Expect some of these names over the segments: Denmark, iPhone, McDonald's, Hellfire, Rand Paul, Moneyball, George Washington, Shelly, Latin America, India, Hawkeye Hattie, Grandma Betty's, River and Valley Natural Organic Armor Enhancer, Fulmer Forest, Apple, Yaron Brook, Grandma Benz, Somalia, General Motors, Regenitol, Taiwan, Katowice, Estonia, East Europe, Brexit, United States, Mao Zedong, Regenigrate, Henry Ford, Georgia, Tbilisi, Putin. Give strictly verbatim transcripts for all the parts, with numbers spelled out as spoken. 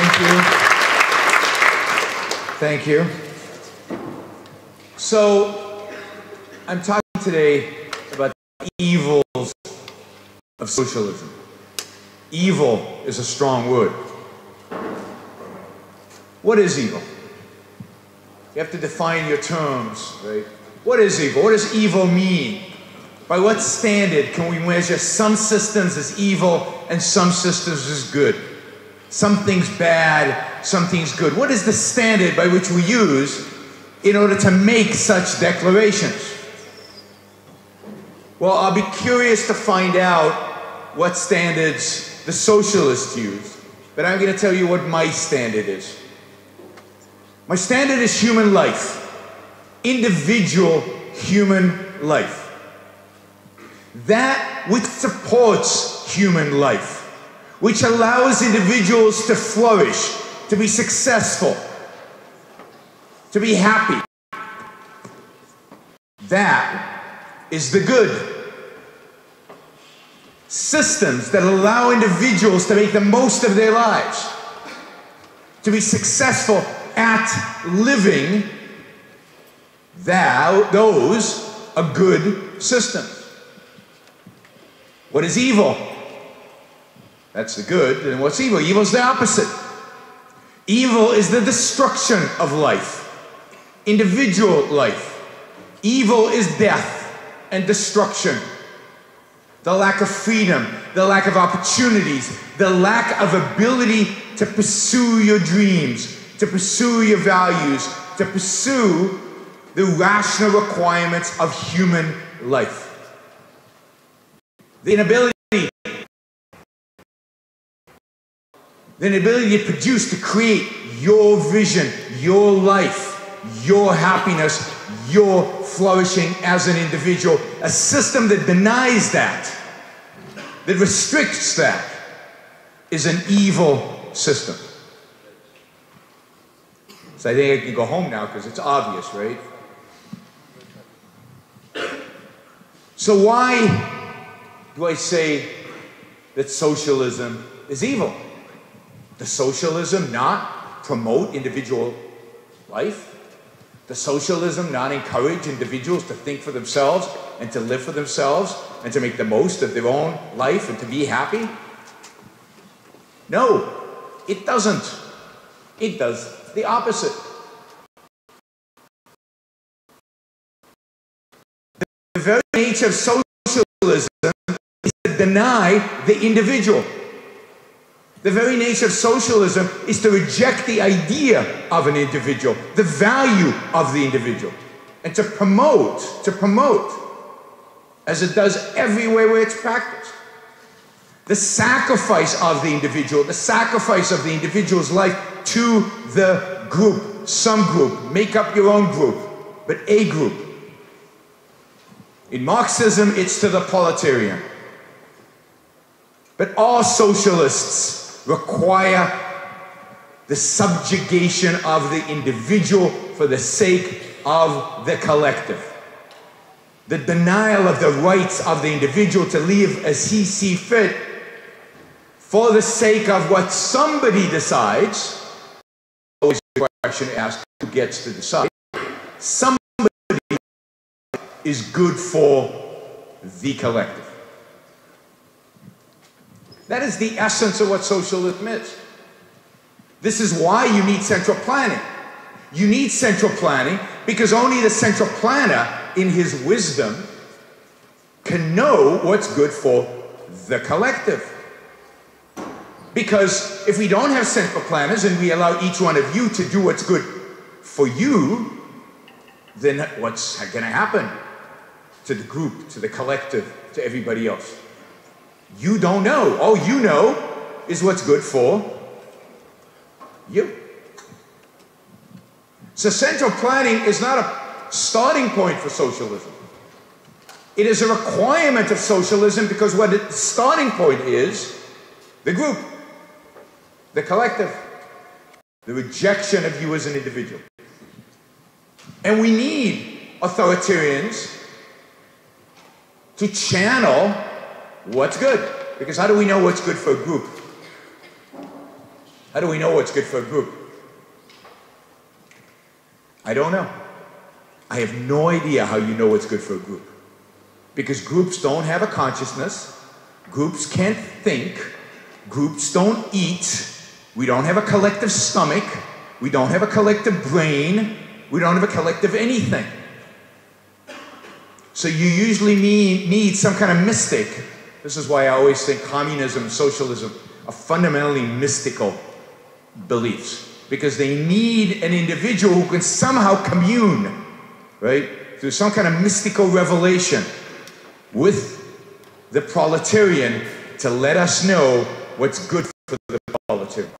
Thank you. Thank you. So, I'm talking today about the evils of socialism. Evil is a strong word. What is evil? You have to define your terms, right? What is evil? What does evil mean? By what standard can we measure some systems as evil and some systems as good? Something's bad, something's good. What is the standard by which we use in order to make such declarations? Well, I'll be curious to find out what standards the socialists use, but I'm going to tell you what my standard is. My standard is human life, individual human life. That which supports human life, which allows individuals to flourish, to be successful, to be happy. That is the good. Systems that allow individuals to make the most of their lives, to be successful at living, that, those are good systems. What is evil? That's the good. Then what's evil? Evil is the opposite. Evil is the destruction of life, individual life. Evil is death and destruction. The lack of freedom, the lack of opportunities, the lack of ability to pursue your dreams, to pursue your values, to pursue the rational requirements of human life. The inability, the inability to produce, to create your vision, your life, your happiness, your flourishing as an individual. A system that denies that, that restricts that, is an evil system. So I think I can go home now because it's obvious, right? So why do I say that socialism is evil? Does socialism not promote individual life? Does socialism not encourage individuals to think for themselves and to live for themselves and to make the most of their own life and to be happy? No, it doesn't. It does the opposite. The very nature of socialism deny the individual. The very nature of socialism is to reject the idea of an individual, the value of the individual, and to promote, to promote, as it does everywhere where it's practiced, the sacrifice of the individual, the sacrifice of the individual's life to the group, some group. Make up your own group, but a group. In Marxism, it's to the proletarian. But all socialists require the subjugation of the individual for the sake of the collective. The denial of the rights of the individual to live as he sees fit for the sake of what somebody decides. Always the question asked, who gets to decide? Somebody is good for the collective. That is the essence of what socialism is. This is why you need central planning. You need central planning because only the central planner, in his wisdom, can know what's good for the collective. Because if we don't have central planners and we allow each one of you to do what's good for you, then what's going to happen to the group, to the collective, to everybody else? You don't know. All you know is what's good for you. So central planning is not a starting point for socialism. It is a requirement of socialism because what the starting point is, the group, the collective, the rejection of you as an individual. And we need authoritarians to channel what's good? Because how do we know what's good for a group? How do we know what's good for a group? I don't know. I have no idea how you know what's good for a group. Because groups don't have a consciousness, groups can't think, groups don't eat, we don't have a collective stomach, we don't have a collective brain, we don't have a collective anything. So you usually need, need some kind of mystic. This is why I always think communism, socialism are fundamentally mystical beliefs. Because they need an individual who can somehow commune, right? Through some kind of mystical revelation with the proletarian to let us know what's good for the proletarian.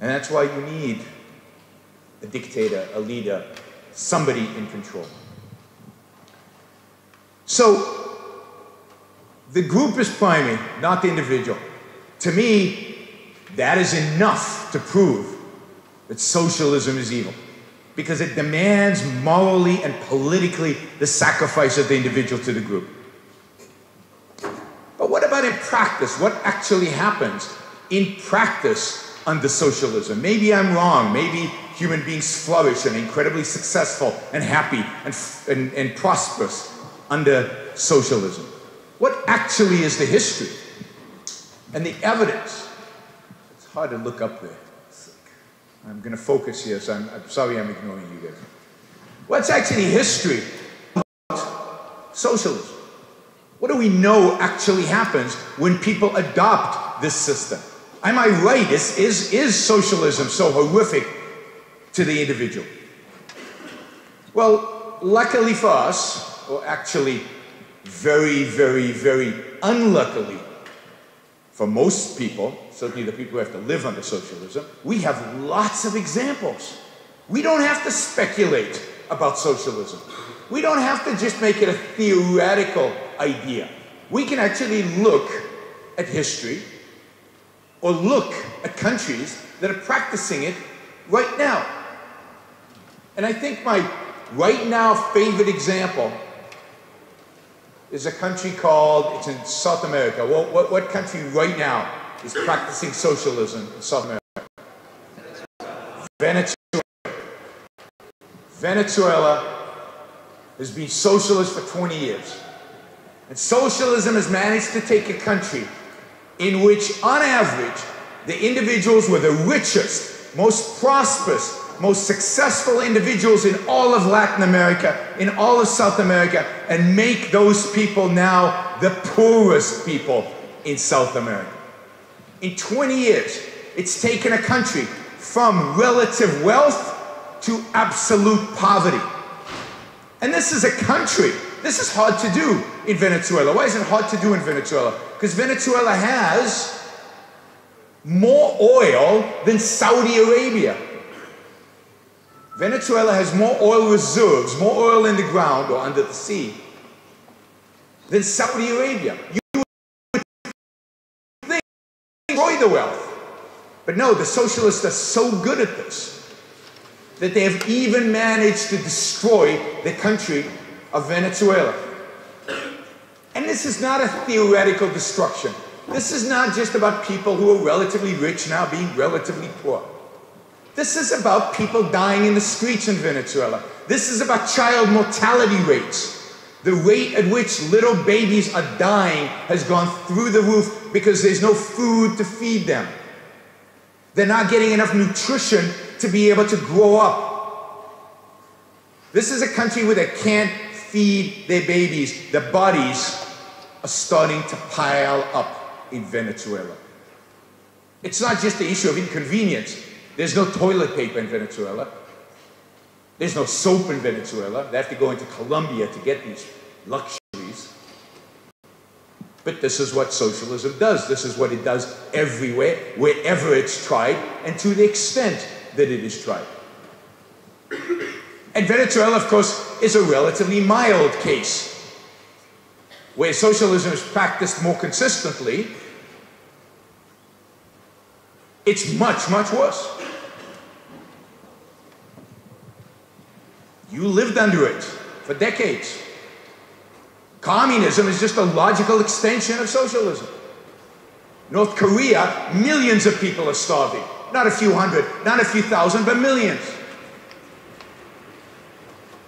And that's why you need a dictator, a leader, somebody in control. So, the group is primary, not the individual. To me, that is enough to prove that socialism is evil, because it demands morally and politically the sacrifice of the individual to the group. But what about in practice? What actually happens in practice under socialism? Maybe I'm wrong. Maybe human beings flourish and are incredibly successful and happy and, and, and prosperous under socialism. What actually is the history and the evidence? It's hard to look up there. I'm going to focus here, so I'm, I'm sorry I'm ignoring you guys. What's actually history about socialism? What do we know actually happens when people adopt this system? Am I right? Is, is, is socialism so horrific to the individual? Well, luckily for us, or actually very, very, very unluckily for most people, certainly the people who have to live under socialism, we have lots of examples. We don't have to speculate about socialism. We don't have to just make it a theoretical idea. We can actually look at history or look at countries that are practicing it right now. And I think my right now favorite example is a country called, it's in South America. What, what, what country right now is practicing socialism in South America? Venezuela. Venezuela has been socialist for twenty years. And socialism has managed to take a country in which, on average, the individuals were the richest, most prosperous, most successful individuals in all of Latin America, in all of South America, and make those people now the poorest people in South America. In twenty years, it's taken a country from relative wealth to absolute poverty. And this is a country, this is hard to do in Venezuela. Why is it hard to do in Venezuela? Because Venezuela has more oil than Saudi Arabia. Venezuela has more oil reserves, more oil in the ground or under the sea than Saudi Arabia. The wealth. But no, the socialists are so good at this that they have even managed to destroy the country of Venezuela. And this is not a theoretical destruction. This is not just about people who are relatively rich now being relatively poor. This is about people dying in the streets in Venezuela. This is about child mortality rates. The rate at which little babies are dying has gone through the roof, because there's no food to feed them. They're not getting enough nutrition to be able to grow up. This is a country where they can't feed their babies. Their bodies are starting to pile up in Venezuela. It's not just the issue of inconvenience. There's no toilet paper in Venezuela. There's no soap in Venezuela. They have to go into Colombia to get these luxuries. But this is what socialism does. This is what it does everywhere, wherever it's tried, and to the extent that it is tried. And Venezuela, of course, is a relatively mild case, where socialism is practiced more consistently. It's much, much worse. You lived under it for decades. Communism is just a logical extension of socialism. North Korea, millions of people are starving. Not a few hundred, not a few thousand, but millions.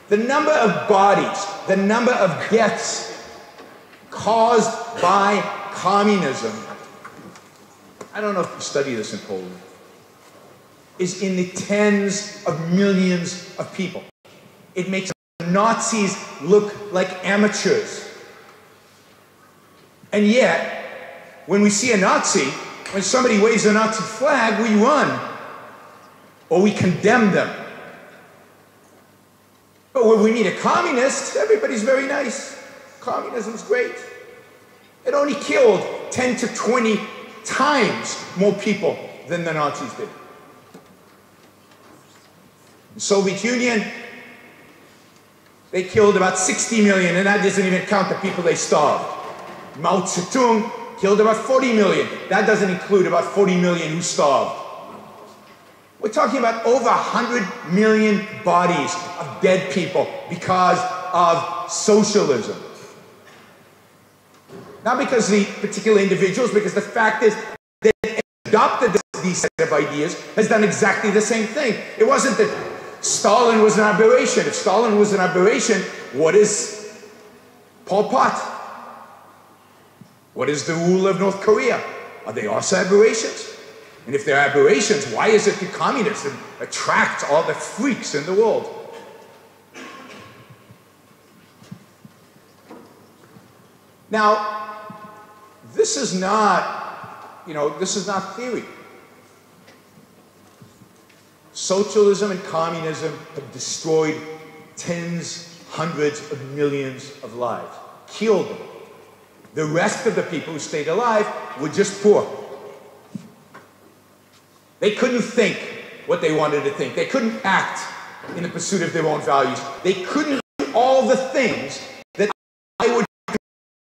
The number of bodies, the number of deaths caused by communism, I don't know if you study this in Poland, is in the tens of millions of people. It makes the Nazis look like amateurs. And yet, when we see a Nazi, when somebody waves a Nazi flag, we run. Or we condemn them. But when we meet a communist, everybody's very nice. Communism's great. It only killed ten to twenty times more people than the Nazis did. The Soviet Union, they killed about sixty million, and that doesn't even count the people they starved. Mao Zedong killed about forty million. That doesn't include about forty million who starved. We're talking about over one hundred million bodies of dead people because of socialism. Not because the particular individuals, because the fact is they adopted this, these set of ideas has done exactly the same thing. It wasn't that Stalin was an aberration. If Stalin was an aberration, what is Pol Pot? What is the rule of North Korea? Are they also aberrations? And if there are aberrations, why is it that communism attracts all the freaks in the world? Now, this is not, you know, this is not theory. Socialism and communism have destroyed tens, hundreds of millions of lives, killed them. The rest of the people who stayed alive were just poor. They couldn't think what they wanted to think. They couldn't act in the pursuit of their own values. They couldn't do all the things that I would do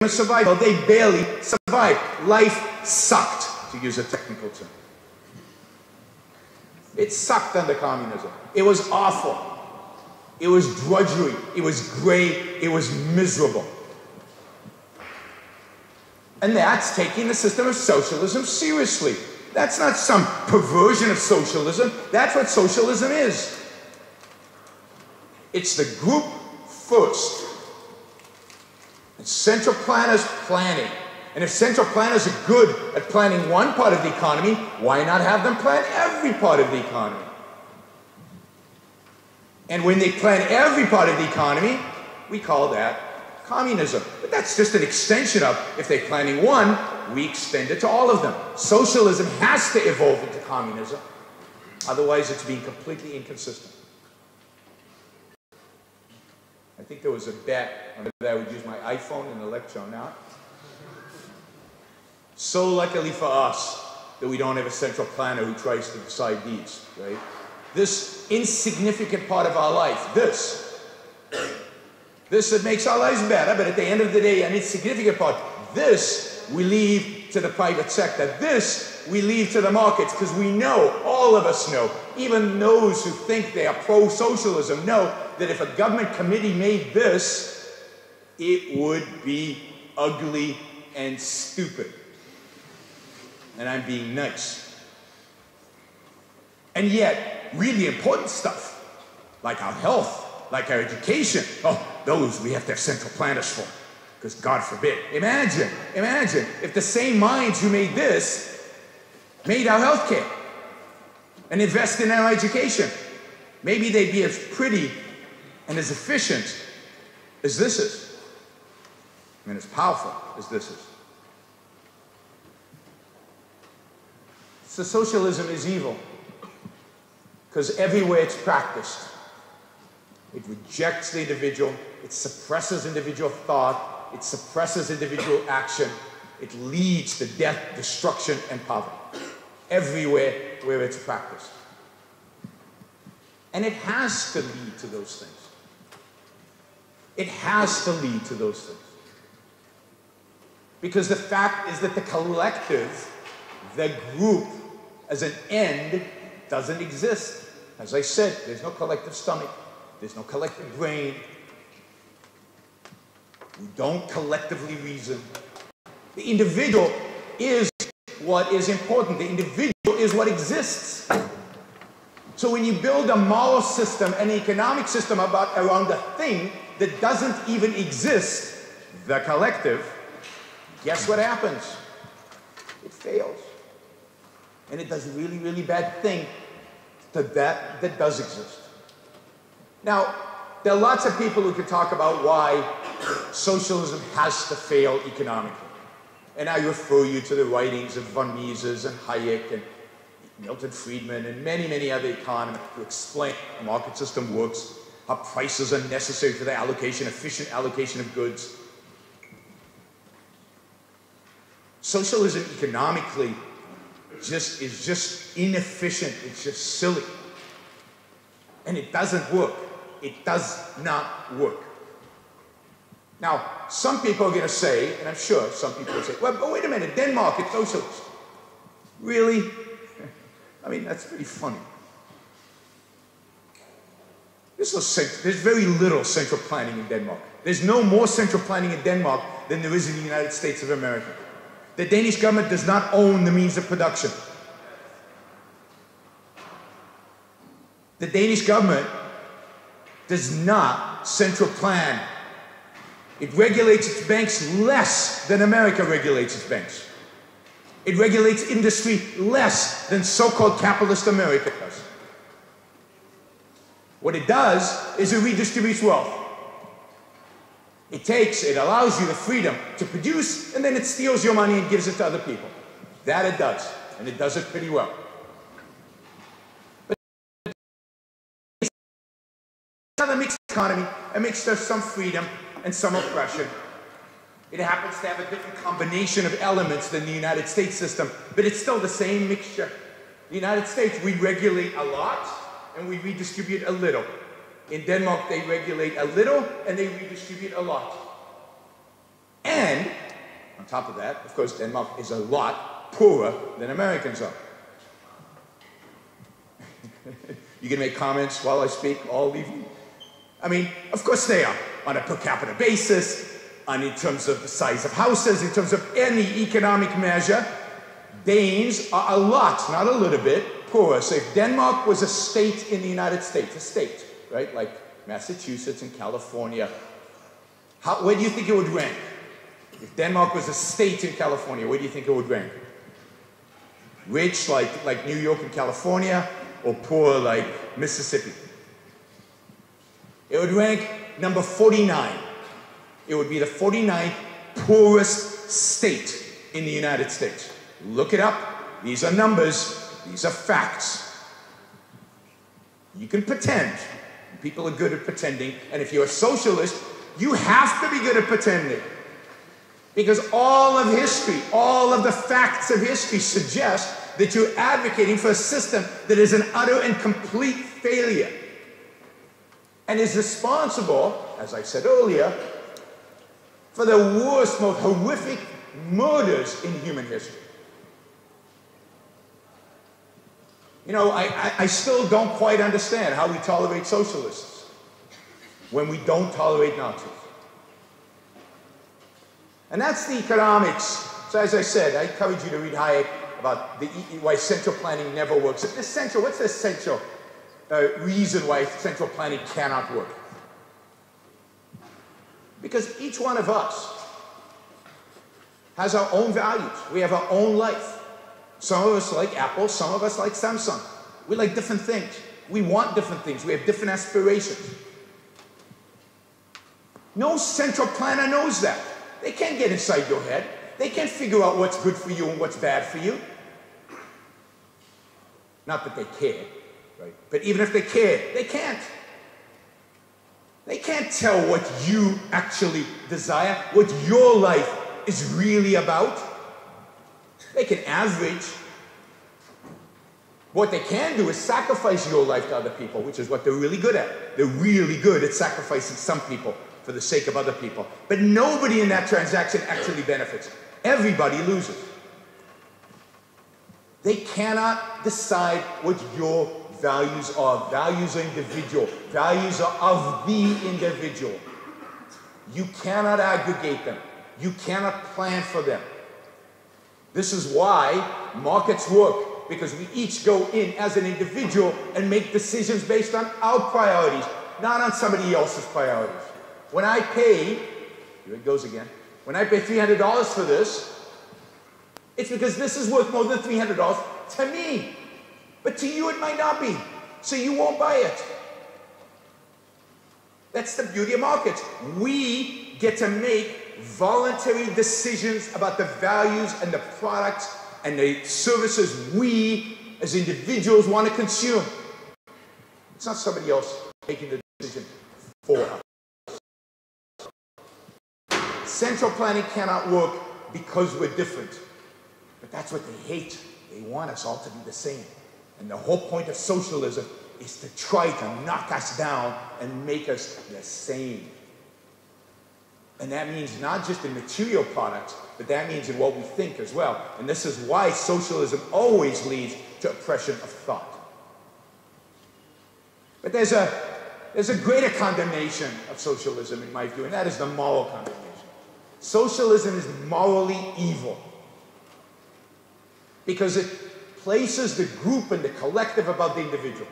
to survive. Well, they barely survived. Life sucked, to use a technical term. It sucked under communism. It was awful. It was drudgery. It was gray. It was miserable. And that's taking the system of socialism seriously. That's not some perversion of socialism. That's what socialism is. It's the group first. And central planners planning. And if central planners are good at planning one part of the economy, why not have them plan every part of the economy? And when they plan every part of the economy, we call that communism. But that's just an extension of, if they're planning one, we extend it to all of them. Socialism has to evolve into communism. Otherwise, it's being completely inconsistent. I think there was a bet on whether I would use my iPhone in the lecture or not. So luckily for us that we don't have a central planner who tries to decide these, right? This insignificant part of our life, this, this that makes our lives better, but at the end of the day, an insignificant part, this, we leave to the private sector. This we leave to the markets, because we know, all of us know, even those who think they are pro-socialism know that if a government committee made this, it would be ugly and stupid. And I'm being nice. And yet, really important stuff, like our health, like our education, oh, those we have to have central planners for. Because God forbid, imagine, imagine if the same minds who made this made our healthcare and invest in our education. Maybe they'd be as pretty and as efficient as this is, and as powerful as this is. So socialism is evil, because everywhere it's practiced, it rejects the individual, it suppresses individual thought, it suppresses individual action. It leads to death, destruction, and poverty everywhere where it's practiced. And it has to lead to those things. It has to lead to those things. Because the fact is that the collective, the group, as an end, doesn't exist. As I said, there's no collective stomach. There's no collective brain. We don't collectively reason. The individual is what is important. The individual is what exists. So when you build a moral system, an economic system about around a thing that doesn't even exist, the collective, guess what happens? It fails. And it does a really, really bad thing to that that does exist. Now, there are lots of people who could talk about why socialism has to fail economically. And I refer you to the writings of von Mises and Hayek and Milton Friedman and many, many other economists to explain how the market system works, how prices are necessary for the allocation, efficient allocation of goods. Socialism economically just is just inefficient, it's just silly. And it doesn't work. It does not work. Now, some people are going to say, and I'm sure some people will say, well, but wait a minute, Denmark, it's socialist. Really? I mean, that's pretty funny. There's, no, there's very little central planning in Denmark. There's no more central planning in Denmark than there is in the United States of America. The Danish government does not own the means of production. The Danish government does not central plan. It regulates its banks less than America regulates its banks. It regulates industry less than so-called capitalist America does. What it does is it redistributes wealth. It takes, it allows you the freedom to produce, and then it steals your money and gives it to other people. That it does, and it does it pretty well. But it's another mixed economy, a mixture of some freedom and some oppression. It happens to have a different combination of elements than the United States system, but it's still the same mixture. The United States, we regulate a lot, and we redistribute a little. In Denmark, they regulate a little, and they redistribute a lot. And, on top of that, of course, Denmark is a lot poorer than Americans are. You can make comments while I speak, all leave you. I mean, of course they are, on a per capita basis, and in terms of the size of houses, in terms of any economic measure, Danes are a lot, not a little bit, poorer. So if Denmark was a state in the United States, a state, right, like Massachusetts and California, how, where do you think it would rank? If Denmark was a state in California, where do you think it would rank? Rich, like, like New York and California, or poor, like Mississippi? It would rank number forty-nine. It would be the forty-ninth poorest state in the United States. Look it up. These are numbers. These are facts. You can pretend. People are good at pretending, and if you're a socialist, you have to be good at pretending. Because all of history, all of the facts of history suggest that you're advocating for a system that is an utter and complete failure. And is responsible, as I said earlier, for the worst, most horrific murders in human history. You know, I, I, I still don't quite understand how we tolerate socialists when we don't tolerate Nazis. And that's the economics. So as I said, I encourage you to read Hayek about the, why central planning never works. Essential, what's the essential uh, reason why central planning cannot work? Because each one of us has our own values. We have our own life. Some of us like Apple, some of us like Samsung. We like different things. We want different things. We have different aspirations. No central planner knows that. They can't get inside your head. They can't figure out what's good for you and what's bad for you. Not that they care, right? But even if they care, they can't. They can't tell what you actually desire, what your life is really about. They can average. What they can do is sacrifice your life to other people, which is what they're really good at. They're really good at sacrificing some people for the sake of other people. But nobody in that transaction actually benefits. Everybody loses. They cannot decide what your values are. Values are individual. Values are of the individual. You cannot aggregate them. You cannot plan for them. This is why markets work, because we each go in as an individual and make decisions based on our priorities, not on somebody else's priorities. When I pay, here it goes again, when I pay three hundred dollars for this, it's because this is worth more than three hundred dollars to me. But to you it might not be, so you won't buy it. That's the beauty of markets. We get to make voluntary decisions about the values and the products and the services we as individuals want to consume. It's not somebody else making the decision for us. Central planning cannot work because we're different. But that's what they hate. They want us all to be the same. And the whole point of socialism is to try to knock us down and make us the same. And that means not just in material products, but that means in what we think as well. And this is why socialism always leads to oppression of thought. But there's a, there's a greater condemnation of socialism in my view, and that is the moral condemnation. Socialism is morally evil because it places the group and the collective above the individual.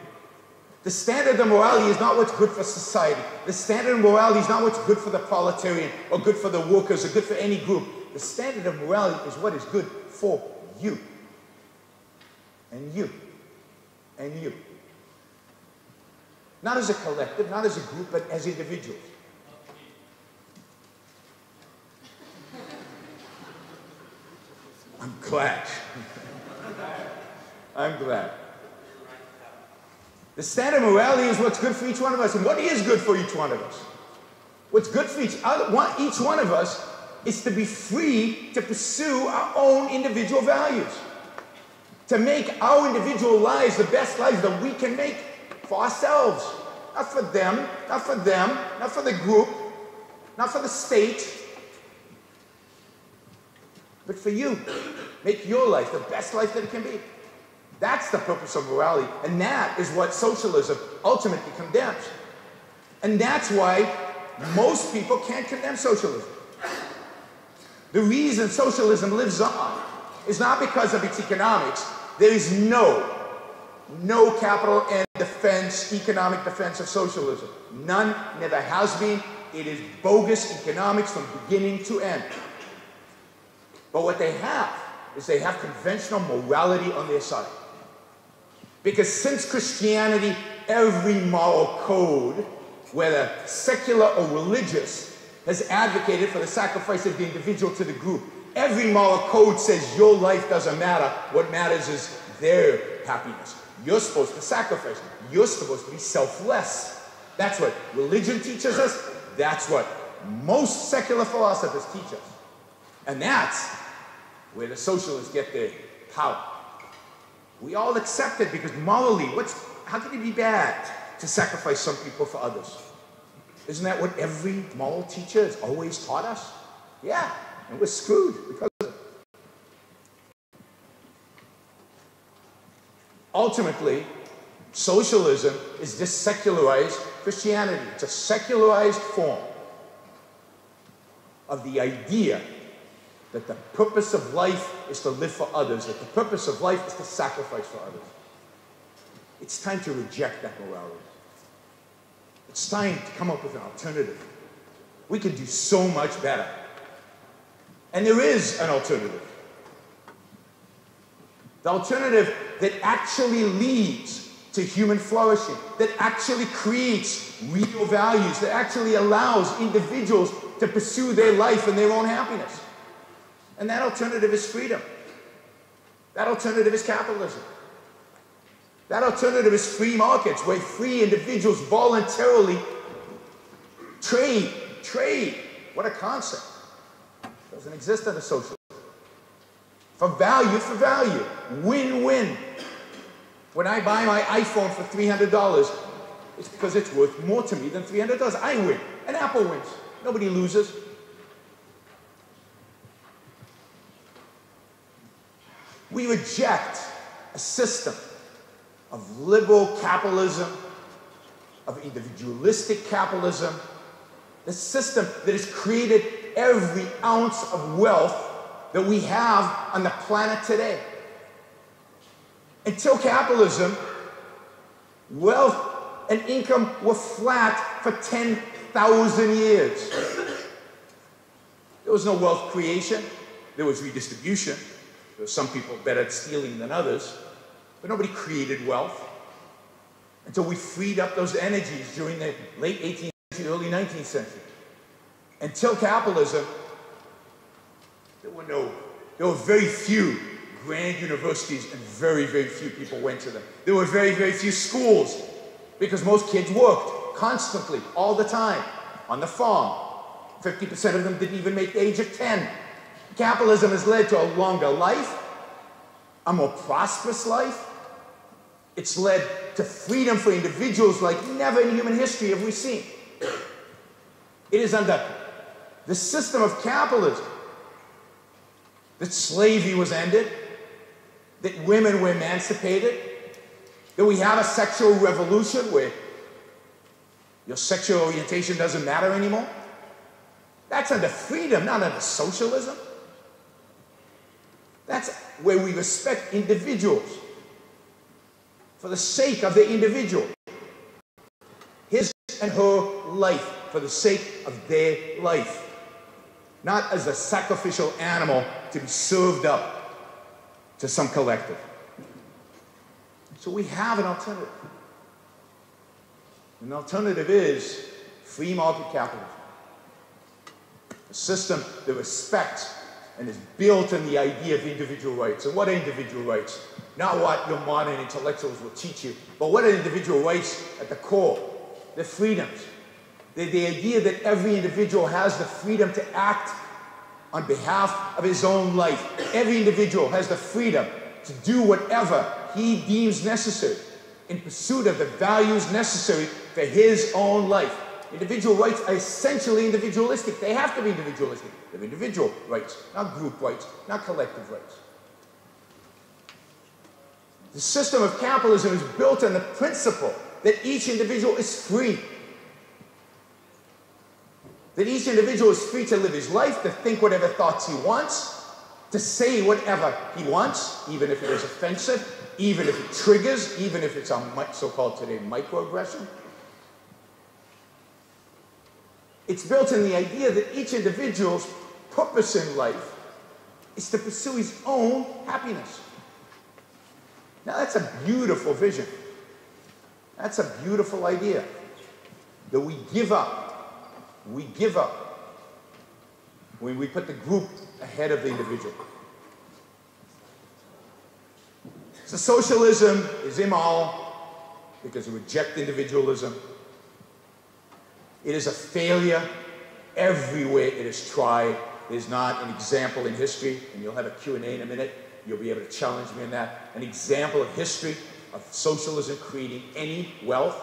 The standard of morality is not what's good for society. The standard of morality is not what's good for the proletarian or good for the workers or good for any group. The standard of morality is what is good for you. And you. And you. Not as a collective, not as a group, but as individuals. I'm glad. I'm glad. The standard of morality is what's good for each one of us. And what is good for each one of us? What's good for each, other, one, each one of us is to be free to pursue our own individual values. To make our individual lives the best lives that we can make for ourselves. Not for them, not for them, not for the group, not for the state, but for you. Make your life the best life that it can be. That's the purpose of morality, and that is what socialism ultimately condemns. And that's why most people can't condemn socialism. The reason socialism lives on is not because of its economics. There is no, no capital and defense, economic defense of socialism. None, never has been. It is bogus economics from beginning to end. But what they have is they have conventional morality on their side. Because since Christianity, every moral code, whether secular or religious, has advocated for the sacrifice of the individual to the group. Every moral code says your life doesn't matter. What matters is their happiness. You're supposed to sacrifice. You're supposed to be selfless. That's what religion teaches us. That's what most secular philosophers teach us. And that's where the socialists get their power. We all accept it because morally, what's, how can it be bad to sacrifice some people for others? Isn't that what every moral teacher has always taught us? Yeah, and we're screwed because of it. Ultimately, socialism is this secularized Christianity. It's a secularized form of the idea that the purpose of life is to live for others, that the purpose of life is to sacrifice for others. It's time to reject that morality. It's time to come up with an alternative. We can do so much better. And there is an alternative. The alternative that actually leads to human flourishing, that actually creates real values, that actually allows individuals to pursue their life and their own happiness. And that alternative is freedom. That alternative is capitalism. That alternative is free markets, where free individuals voluntarily trade. Trade. What a concept. It doesn't exist under socialism. For value, for value. Win-win. When I buy my iPhone for three hundred dollars, it's because it's worth more to me than three hundred dollars. I win. And Apple wins. Nobody loses. We reject a system of liberal capitalism, of individualistic capitalism, the system that has created every ounce of wealth that we have on the planet today. Until capitalism, wealth and income were flat for ten thousand years. There was no wealth creation. There was redistribution. There were some people better at stealing than others, but nobody created wealth until we freed up those energies during the late eighteenth century, early nineteenth century. Until capitalism, there were no, there were very few grand universities and very, very few people went to them. There were very, very few schools because most kids worked constantly, all the time, on the farm. fifty percent of them didn't even make the age of ten. Capitalism has led to a longer life, a more prosperous life. It's led to freedom for individuals like never in human history have we seen. It is under the system of capitalism that slavery was ended, that women were emancipated, that we have a sexual revolution where your sexual orientation doesn't matter anymore. That's under freedom, not under socialism. That's where we respect individuals for the sake of the individual. His and her life for the sake of their life. Not as a sacrificial animal to be served up to some collective. So we have an alternative. An alternative is free market capitalism. A system that respects and is built on the idea of individual rights. And what are individual rights? Not what your modern intellectuals will teach you, but what are individual rights at the core? Their freedoms. The, the idea that every individual has the freedom to act on behalf of his own life. Every individual has the freedom to do whatever he deems necessary in pursuit of the values necessary for his own life. Individual rights are essentially individualistic. They have to be individualistic. They're individual rights, not group rights, not collective rights. The system of capitalism is built on the principle that each individual is free. That each individual is free to live his life, to think whatever thoughts he wants, to say whatever he wants, even if it is offensive, even if it triggers, even if it's a so-called today microaggression. It's built in the idea that each individual's purpose in life is to pursue his own happiness. Now that's a beautiful vision. That's a beautiful idea. That we give up, we give up when we put the group ahead of the individual. So socialism is immoral because it rejects individualism. It is a failure everywhere it is tried. It is not an example in history, and you'll have a Q and A in a minute. You'll be able to challenge me in that. An example of history of socialism creating any wealth.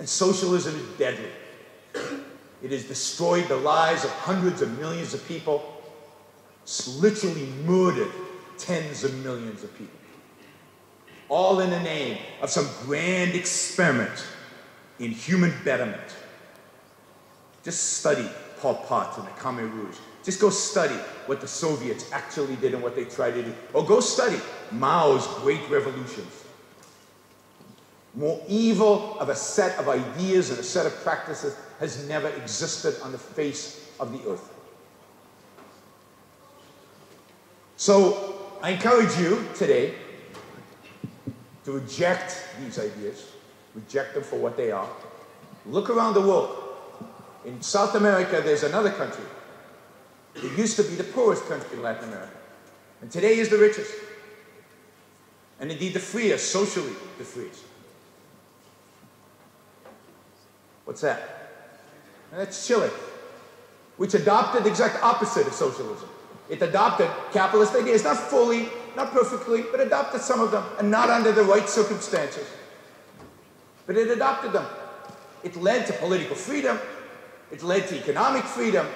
And socialism is deadly. It has destroyed the lives of hundreds of millions of people. It's literally murdered tens of millions of people. All in the name of some grand experiment in human betterment. Just study Pol Pot and the Khmer Rouge. Just go study what the Soviets actually did and what they tried to do. Or go study Mao's great revolutions. More evil of a set of ideas and a set of practices has never existed on the face of the earth. So I encourage you today to reject these ideas. Reject them for what they are. Look around the world. In South America, there's another country. It used to be the poorest country in Latin America. And today is the richest. And indeed the freest, socially the freest. What's that? And that's Chile, which adopted the exact opposite of socialism. It adopted capitalist ideas, not fully, not perfectly, but adopted some of them, and not under the right circumstances. But it adopted them. It led to political freedom, it led to economic freedom,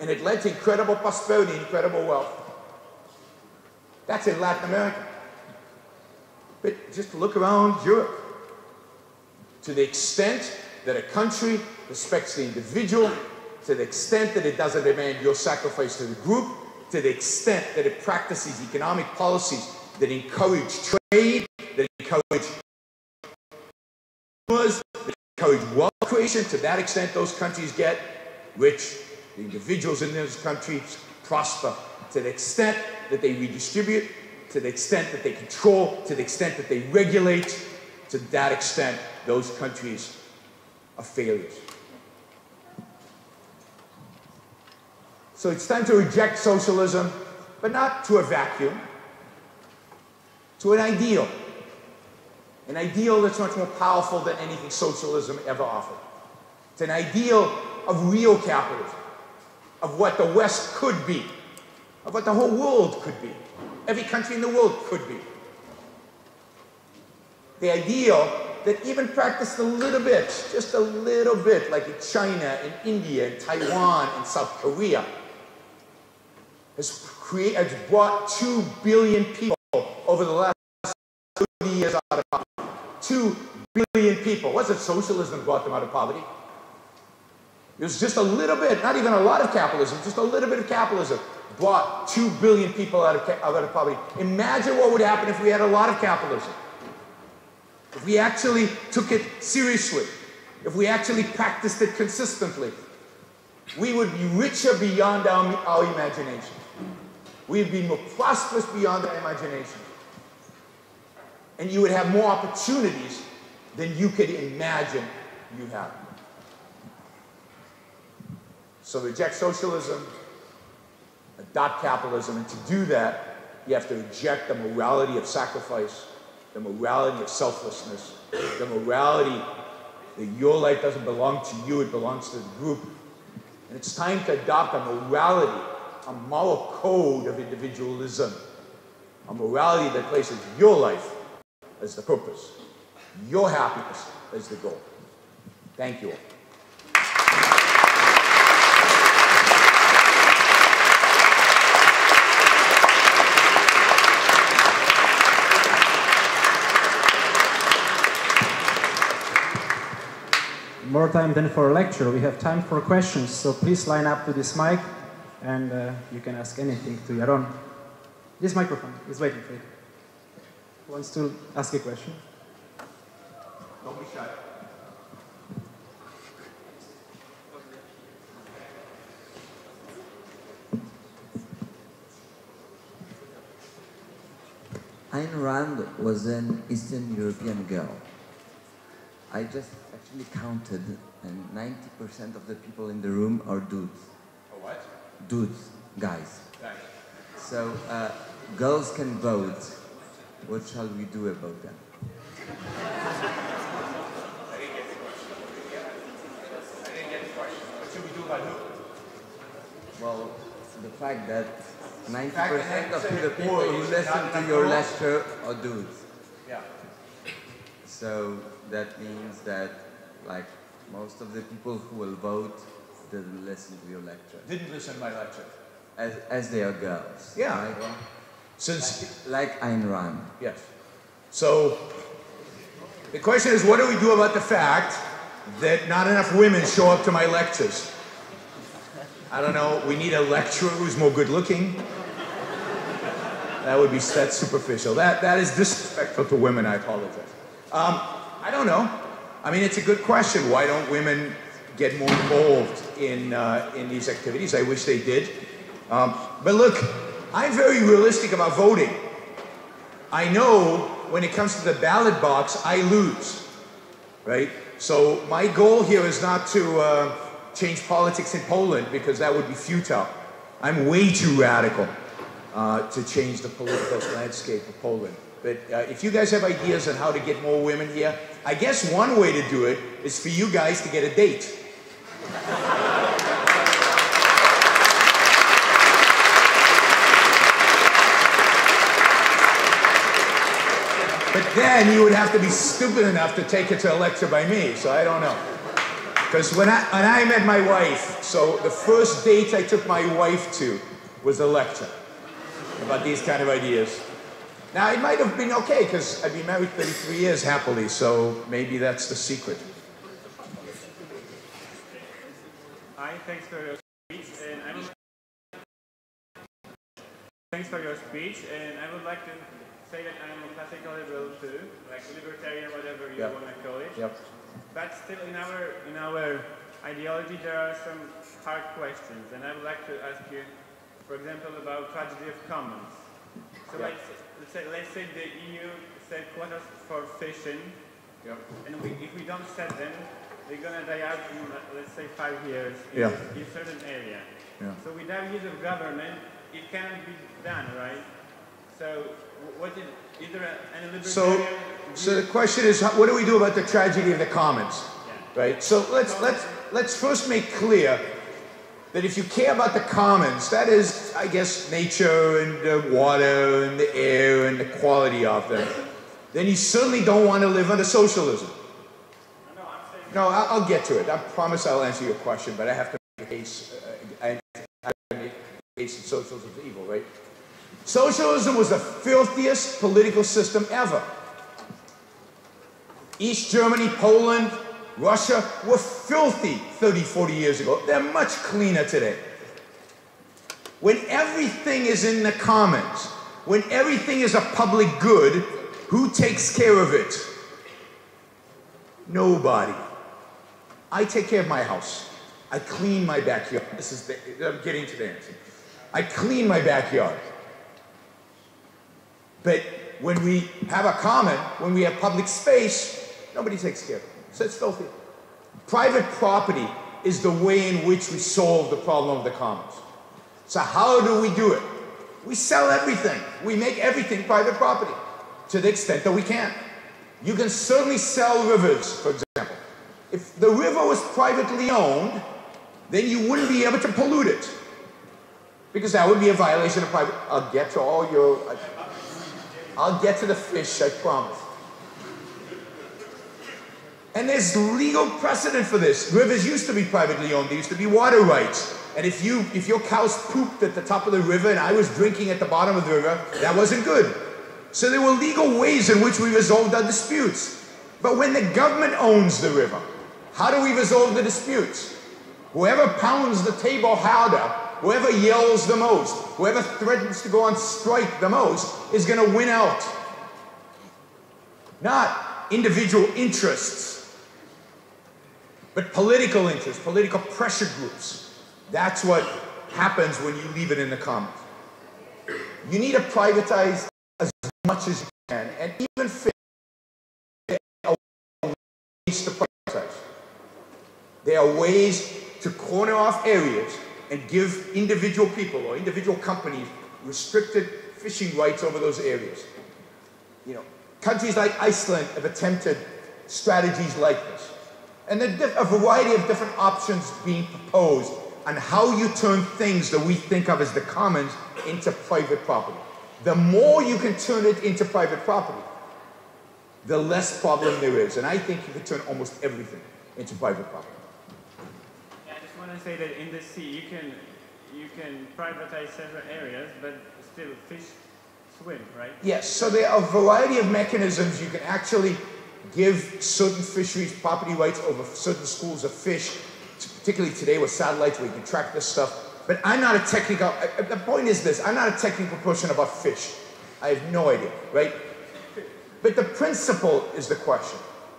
and it led to incredible prosperity, incredible wealth. That's in Latin America. But just look around Europe. To the extent that a country respects the individual, To the extent that it doesn't demand your sacrifice to the group, to the extent that it practices economic policies that encourage trade, that encourage that encourage wealth creation, to that extent those countries get rich. The individuals in those countries prosper. To the extent that they redistribute, to the extent that they control, to the extent that they regulate, to that extent those countries are failures. So it's time to reject socialism, but not to a vacuum, to an ideal. An ideal that's much more powerful than anything socialism ever offered. It's an ideal of real capitalism, of what the West could be, of what the whole world could be, every country in the world could be. The ideal that even practiced a little bit, just a little bit, like in China and India and Taiwan and South Korea, has, create, has brought two billion people over the last thirty years out of poverty. Two billion people. It wasn't socialism that brought them out of poverty. It was just a little bit, not even a lot of capitalism, just a little bit of capitalism brought two billion people out of, out of poverty. Imagine what would happen if we had a lot of capitalism. If we actually took it seriously, if we actually practiced it consistently, we would be richer beyond our, our imagination. We'd be more prosperous beyond our imagination. And you would have more opportunities than you could imagine you have. So reject socialism, adopt capitalism, and to do that, you have to reject the morality of sacrifice, the morality of selflessness, the morality that your life doesn't belong to you, it belongs to the group. And it's time to adopt a morality, a moral code of individualism, a morality that places your life as the purpose, your happiness as the goal. Thank you all. More time than for a lecture. We have time for questions, so please line up to this mic and uh, you can ask anything to Yaron. This microphone is waiting for you. Who wants to ask a question? Don't be shy. Ayn Rand was an Eastern European girl. I just actually counted, and ninety percent of the people in the room are dudes. Oh, what? Dudes, guys. Right. So, uh, girls can vote. What shall we do about that? I didn't get the question. I didn't get the question. What should we do about who? Well, the fact that ninety percent of the people who listen to your lecture are dudes. Yeah. So, that means that, like, most of the people who will vote didn't listen to your lecture. Didn't listen to my lecture. As, as they are girls. Yeah. Right? Well, Since like, like Ayn Rand. Yes. So, the question is, what do we do about the fact that not enough women show up to my lectures? I don't know. We need a lecturer who's more good looking. That would be, that's superficial. That, that is disrespectful to women. I apologize. Um, I don't know. I mean, it's a good question. Why don't women get more involved in, uh, in these activities? I wish they did. Um, but look, I'm very realistic about voting. I know when it comes to the ballot box, I lose, right? So my goal here is not to uh, change politics in Poland, because that would be futile. I'm way too radical uh, to change the political landscape of Poland. But uh, if you guys have ideas on how to get more women here, I guess one way to do it is for you guys to get a date. But then you would have to be stupid enough to take it to a lecture by me, so I don't know. Because when I, when I met my wife, so the first date I took my wife to was a lecture about these kind of ideas. Now, it might have been okay, because I've been married thirty-three years happily, so maybe that's the secret. I Thanks for your speech, and I would thanks for your speech, and I would like to say that I'm a classical liberal too, like libertarian, whatever you yep. want to call it. Yep. But still, in our in our ideology, there are some hard questions, and I would like to ask you, for example, about tragedy of commons. So yep. let's, let's say let's say the E U set quotas for fishing, yep. and we, if we don't set them, they're gonna die out in, let's say, five years in yeah. a certain area. Yeah. So without use of government, it cannot be done, right? So what is either an libertarian? So, so the question is, what do we do about the tragedy of the commons, yeah. right? So let's so, let's let's first make clear that if you care about the commons, that is, I guess, nature and the water and the air and the quality of them, then you certainly don't want to live under socialism. No, I'll get to it. I promise I'll answer your question, but I have to make a case. Uh, I make a case that socialism is evil, right? Socialism was the filthiest political system ever. East Germany, Poland, Russia were filthy thirty, forty years ago. They're much cleaner today. When everything is in the commons, when everything is a public good, who takes care of it? Nobody. I take care of my house. I clean my backyard. This is the, I'm getting to the answer. I clean my backyard. But when we have a common, when we have public space, nobody takes care of it. So it's filthy. Private property is the way in which we solve the problem of the commons. So how do we do it? We sell everything. We make everything private property to the extent that we can. You can certainly sell rivers, for example. If the river was privately owned, then you wouldn't be able to pollute it, because that would be a violation of private. I'll get to all your, I'll get to the fish, I promise. And there's legal precedent for this. Rivers used to be privately owned. There used to be water rights. And if you, if your cows pooped at the top of the river and I was drinking at the bottom of the river, that wasn't good. So there were legal ways in which we resolved our disputes. But when the government owns the river, how do we resolve the disputes? Whoever pounds the table harder, whoever yells the most, whoever threatens to go on strike the most, is going to win out. Not individual interests, but political interests, political pressure groups. That's what happens when you leave it in the commons. You need to privatize as much as you can, and even fish to privatize. There are ways to corner off areas and give individual people or individual companies restricted fishing rights over those areas. You know, countries like Iceland have attempted strategies like this, and there are a variety of different options being proposed on how you turn things that we think of as the commons into private property. The more you can turn it into private property, the less problem there is. And I think you can turn almost everything into private property. Yeah, I just want to say that in the sea, you can, you can privatize several areas, but still fish swim, right? Yes, so there are a variety of mechanisms. You can actually give certain fisheries property rights over certain schools of fish, particularly today with satellites where you can track this stuff. But I'm not a technical, the point is this, I'm not a technical person about fish. I have no idea, right? But the principle is the question.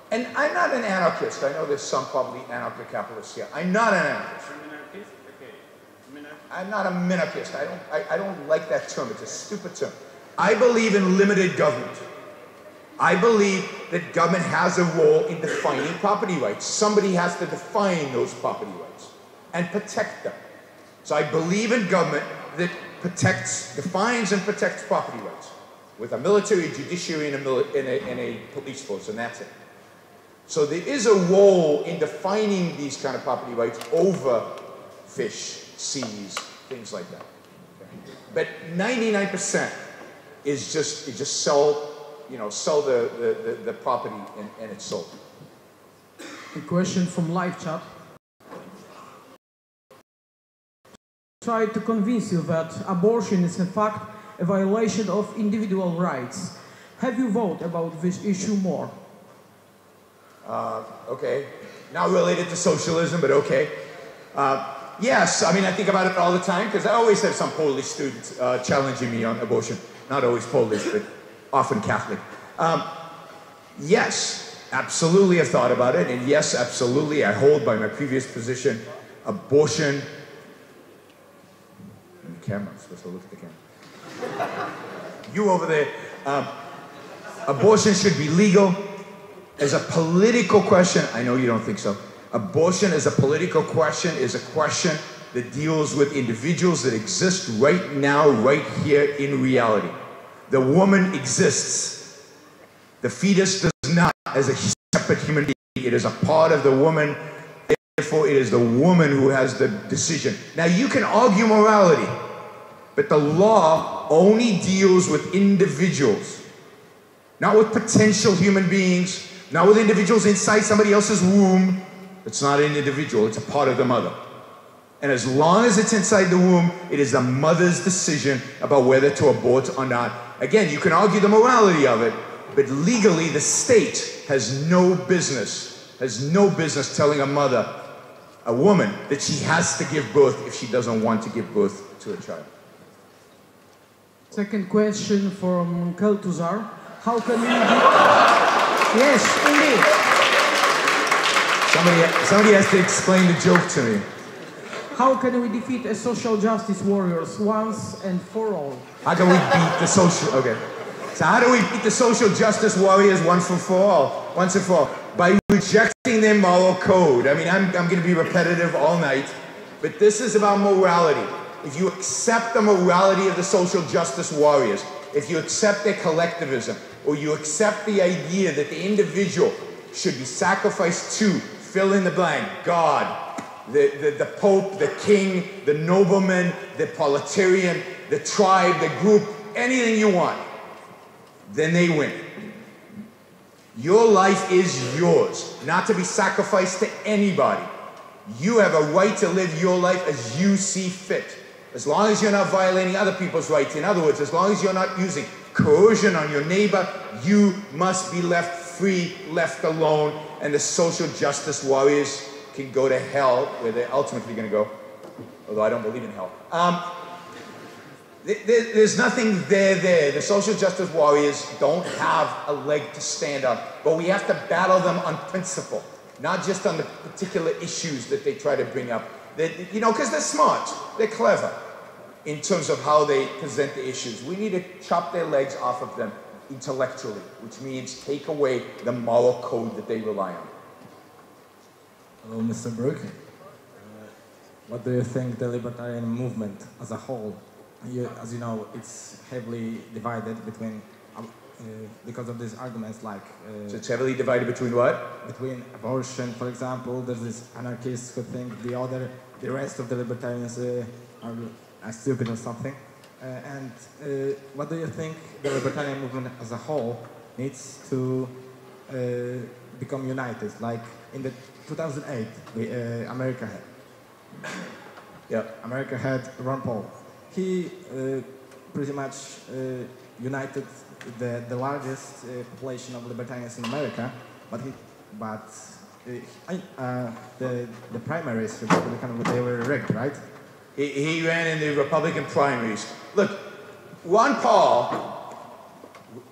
And I'm not an anarchist. I know there's some probably anarcho-capitalists here. I'm not an anarchist. You're an anarchist? Okay. Minarchist. I'm not a minarchist. I don't, I, I don't like that term. It's a stupid term. I believe in limited government. I believe that government has a role in defining property rights. Somebody has to define those property rights and protect them. So I believe in government that protects, defines and protects property rights with a military, a judiciary, and a, and, a, and a police force, and that's it. So there is a role in defining these kind of property rights over fish, seas, things like that. But ninety-nine percent is just, it just sell, you know, sell the, the, the, the property and, and it's sold. A question from live chat. Tried to convince you that abortion is in fact a violation of individual rights. Have you thought about this issue more? Uh, okay, not related to socialism, but okay. Uh, Yes, I mean, I think about it all the time, because I always have some Polish students uh, challenging me on abortion. Not always Polish, but often Catholic. Um, yes, absolutely I've thought about it, and yes, absolutely I hold by my previous position. Abortion... And the camera, I'm supposed to look at the camera. You over there. Um, abortion should be legal. As a political question, I know you don't think so. Abortion as a political question is a question that deals with individuals that exist right now, right here in reality. The woman exists. The fetus does not, as a separate human being. It is a part of the woman. Therefore, it is the woman who has the decision. Now, you can argue morality, but the law only deals with individuals, not with potential human beings, not with individuals inside somebody else's womb. It's not an individual, it's a part of the mother. And as long as it's inside the womb, it is the mother's decision about whether to abort or not. Again, you can argue the morality of it, but legally the state has no business, has no business telling a mother, a woman, that she has to give birth if she doesn't want to give birth to a child. Second question from Keltuzar. How can we... Yes, indeed. Somebody, somebody has to explain the joke to me. How can we defeat a social justice warriors once and for all? How can we beat the social... Okay. So how do we beat the social justice warriors once and for all? Once and for all. By rejecting their moral code. I mean, I'm, I'm going to be repetitive all night, but this is about morality. If you accept the morality of the social justice warriors, if you accept their collectivism, or you accept the idea that the individual should be sacrificed to fill in the blank, God, the, the, the Pope, the King, the nobleman, the proletarian, the tribe, the group, anything you want, then they win. Your life is yours, not to be sacrificed to anybody. You have a right to live your life as you see fit, as long as you're not violating other people's rights. In other words, as long as you're not using coercion on your neighbor, you must be left free, left alone, and the social justice warriors can go to hell, where they're ultimately going to go, although I don't believe in hell. Um, there, there's nothing there there. The social justice warriors don't have a leg to stand on, but we have to battle them on principle, not just on the particular issues that they try to bring up. They, you know, because they're smart, they're clever in terms of how they present the issues. We need to chop their legs off of them intellectually, which means take away the moral code that they rely on. Hello, Mister Brook. Uh, what do you think the libertarian movement as a whole? You, as you know, it's heavily divided between, uh, because of these arguments like... Uh, so it's heavily divided between what? Between abortion, for example. There's this anarchists who think the other, the rest of the libertarians uh, are, are stupid or something. Uh, and uh, what do you think the libertarian movement as a whole needs to uh, become united, like in the two thousand eight, the, uh, America had? Yeah, America had Ron Paul. He uh, pretty much uh, united the, the largest uh, population of libertarians in America, but he, but uh, uh, the the primaries they were rigged, right? He, he ran in the Republican primaries. Look, Ron Paul,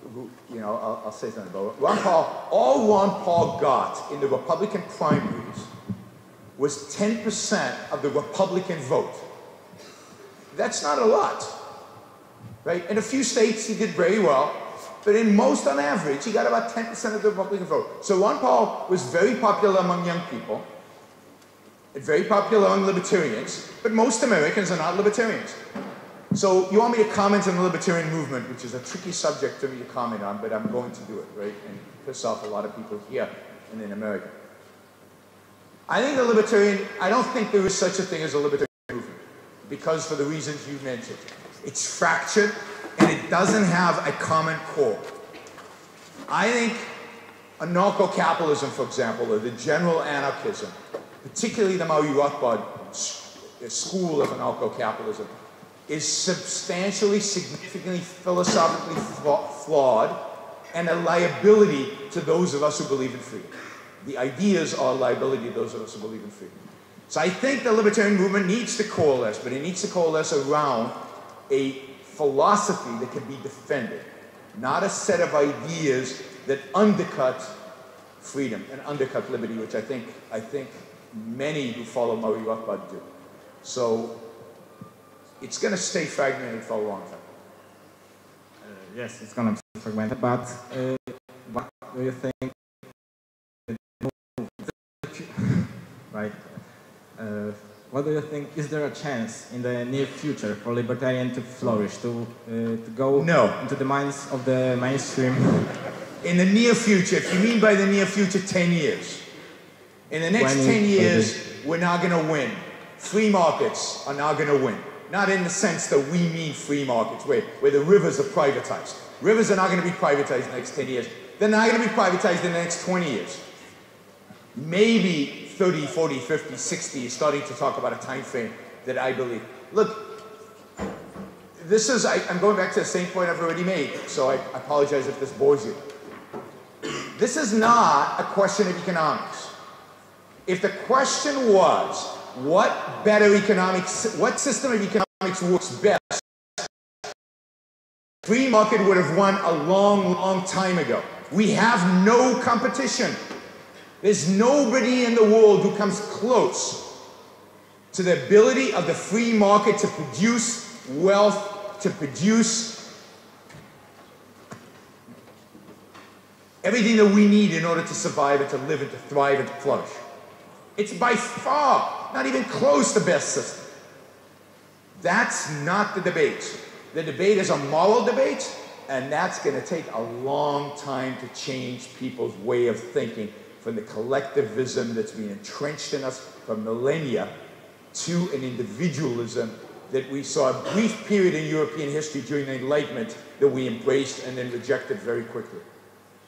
who, who, you know, I'll, I'll say something about it. Ron Paul, all Ron Paul got in the Republican primaries was ten percent of the Republican vote. That's not a lot, right? In a few states, he did very well, but in most, on average, he got about ten percent of the Republican vote. So Ron Paul was very popular among young people, very popular among libertarians, but most Americans are not libertarians. So you want me to comment on the libertarian movement, which is a tricky subject for me to comment on, but I'm going to do it, right? And piss off a lot of people here and in America. I think the libertarian, I don't think there is such a thing as a libertarian movement, because for the reasons you mentioned. It's fractured, and it doesn't have a common core. I think anarcho-capitalism, for example, or the general anarchism, particularly the Murray Rothbard school of anarcho-capitalism, is substantially, significantly, philosophically flawed and a liability to those of us who believe in freedom. The ideas are a liability to those of us who believe in freedom. So I think the libertarian movement needs to coalesce, but it needs to coalesce around a philosophy that can be defended, not a set of ideas that undercut freedom and undercut liberty, which I think, I think many who follow Murray Rothbard do. So it's going to stay fragmented for a long time. Uh, yes, it's going to be fragmented, but uh, what do you think? Right. Uh, what do you think? Is there a chance in the near future for libertarian to flourish, to, uh, to go no. into the minds of the mainstream? In the near future, if you mean by the near future, ten years. In the next ten years, we're not going to win. Free markets are not going to win. Not in the sense that we mean free markets, where, where the rivers are privatized. Rivers are not going to be privatized in the next ten years. They're not going to be privatized in the next twenty years. Maybe thirty, forty, fifty, sixty is starting to talk about a time frame that I believe. Look, this is, I, I'm going back to the same point I've already made, so I, I apologize if this bores you. This is not a question of economics. If the question was, what better economics, what system of economics works best, free market would have won a long, long time ago. We have no competition. There's nobody in the world who comes close to the ability of the free market to produce wealth, to produce everything that we need in order to survive and to live and to thrive and to flourish. It's by far not even close the best system. That's not the debate. The debate is a moral debate, and that's going to take a long time to change people's way of thinking, from the collectivism that's been entrenched in us for millennia to an individualism that we saw a brief period in European history during the Enlightenment that we embraced and then rejected very quickly.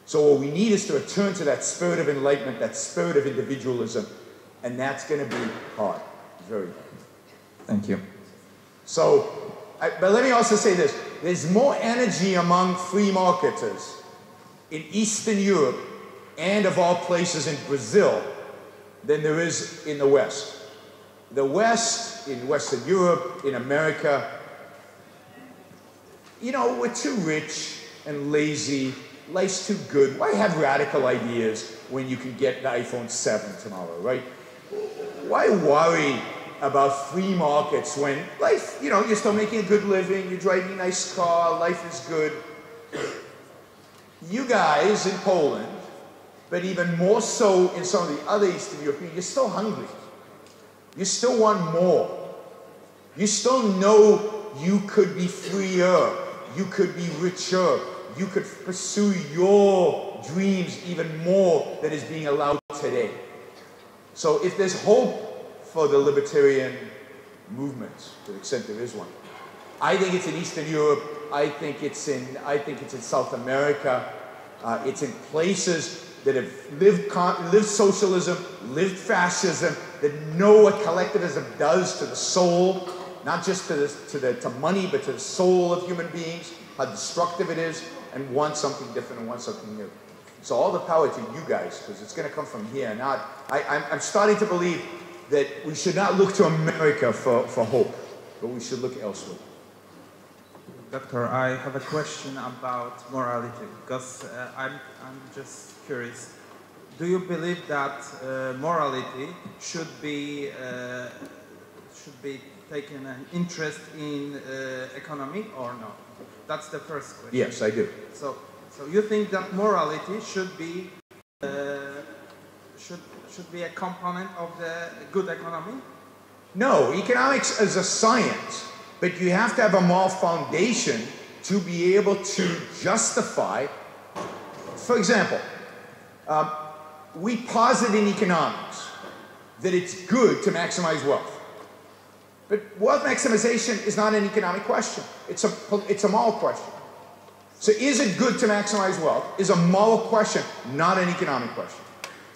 So what we need is to return to that spirit of enlightenment, that spirit of individualism, and that's going to be hard, very hard. Thank you. So, I, but let me also say this. There's more energy among free marketers in Eastern Europe and of all places in Brazil than there is in the West. The West, in Western Europe, in America, you know, we're too rich and lazy, life's too good. Why have radical ideas when you can get the iPhone seven tomorrow, right? Why worry about free markets when life, you know, you're still making a good living, you're driving a nice car, life is good. You guys in Poland, but even more so in some of the other Eastern European, you're still hungry. You still want more. You still know you could be freer. You could be richer. You could pursue your dreams even more than is being allowed today. So if there's hope for the libertarian movement, to the extent there is one, I think it's in Eastern Europe. I think it's in, I think it's in South America. Uh, it's in places that have lived, lived socialism, lived fascism, that know what collectivism does to the soul, not just to, the, to, the, to money, but to the soul of human beings, how destructive it is, and want something different and want something new. So all the power to you guys, because it's going to come from here. Not, I, I'm, I'm starting to believe that we should not look to America for, for hope, but we should look elsewhere. Doctor, I have a question about morality, because uh, I'm, I'm just curious. Do you believe that uh, morality should be uh, should be taken an interest in uh, economy or not? That's the first question. Yes, I do. So, so you think that morality should be uh, should should be a component of the good economy? No, economics is a science, but you have to have a moral foundation to be able to justify. For example, um, we posit in economics that it's good to maximize wealth. But wealth maximization is not an economic question. It's a, it's a moral question. So is it good to maximize wealth is a moral question, not an economic question.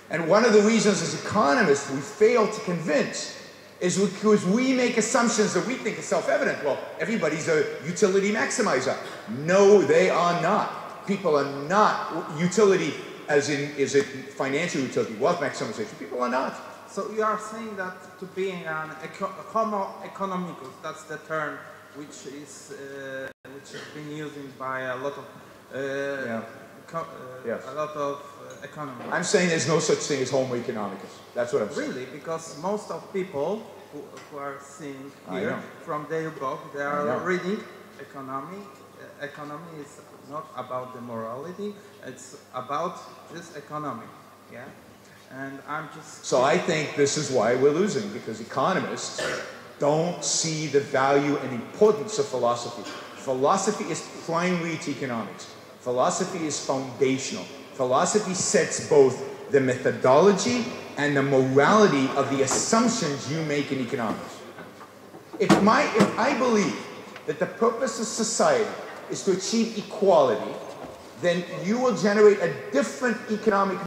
And one of the reasons as economists we fail to convince is because we make assumptions that we think are self-evident. Well, everybody's a utility maximizer. No, they are not. People are not utility, as in is it financial utility, wealth maximization. People are not. So you are saying that to be in an eco homo economicus, that's the term which is uh, which has been used by a lot of uh, yeah. co uh, yes. a lot of uh, economists. I'm saying there's no such thing as homo economicus. That's what I'm saying. Really, because most of people who, who are seeing here from their book, they are reading economy. Uh, economy is not about the morality; it's about this economy. Yeah. And I'm just so I think this is why we're losing, because economists don't see the value and importance of philosophy. Philosophy is primary to economics. Philosophy is foundational. Philosophy sets both the methodology and the morality of the assumptions you make in economics. If, my, if I believe that the purpose of society is to achieve equality, then you will generate a different economic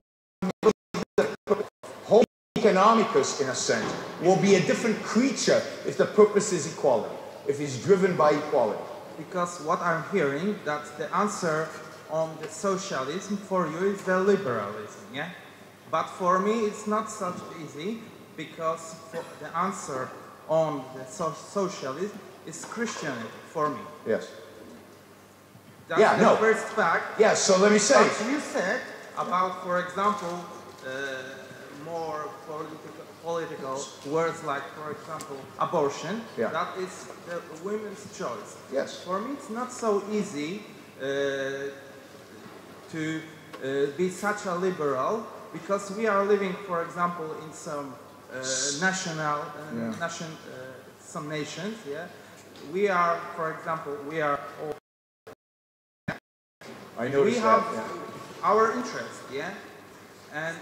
economicus, in a sense, will be a different creature if the purpose is equality, if it's driven by equality. Because what I'm hearing, that the answer on the socialism for you is the liberalism, yeah? But for me, it's not such easy, because for the answer on the so socialism is Christianity, for me. Yes. That's yeah, the no. first fact. Yes, so let me say. What you said about, for example, uh, more political, political words like, for example, abortion, yeah. that is the women's choice. Yes. For me, it's not so easy uh, to uh, be such a liberal, because we are living, for example, in some uh, national, uh, yeah. nation, uh, some nations, yeah? We are, for example, we are all... I noticed we that, have yeah. our interest, yeah? And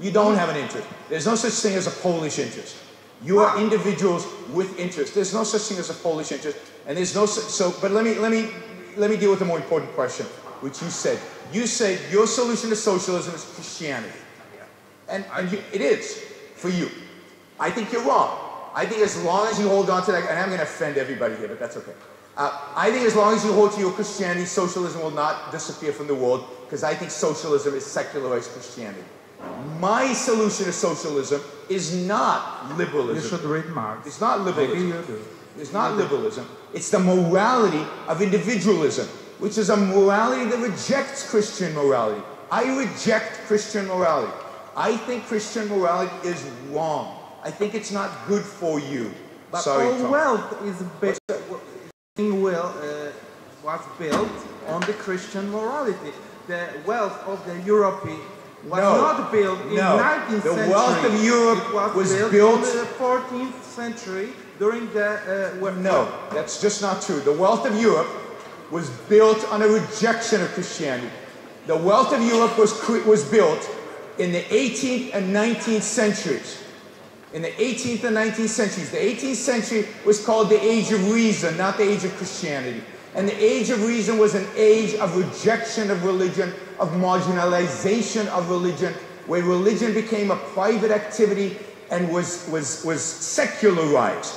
you don't have an interest. There's no such thing as a Polish interest. You are individuals with interest. There's no such thing as a Polish interest, and there's no such, so. But let me let me let me deal with a more important question, which you said. You said your solution to socialism is Christianity, and, and you, it is for you. I think you're wrong. I think as long as you hold on to that, and I'm going to offend everybody here, but that's okay. Uh, I think as long as you hold to your Christianity, socialism will not disappear from the world, because I think socialism is secularized Christianity. My solution to socialism is not liberalism. You should read Marx. It's not liberalism. Maybe you do. It's not Maybe. liberalism. It's the morality of individualism, which is a morality that rejects Christian morality. I reject Christian morality. I think Christian morality is wrong. I think it's not good for you. But Sorry, all Tom. wealth is built, well, uh, was built on the Christian morality. The wealth of the European was no, not built in no. nineteenth century. The wealth of Europe was, was built, built in the fourteenth century during the... Uh, well, no, that's just not true. The wealth of Europe was built on a rejection of Christianity. The wealth of Europe was, was built in the eighteenth and nineteenth centuries. In the eighteenth and nineteenth centuries. The eighteenth century was called the Age of Reason, not the Age of Christianity. And the Age of Reason was an age of rejection of religion, of marginalization of religion, where religion became a private activity and was, was, was secularized.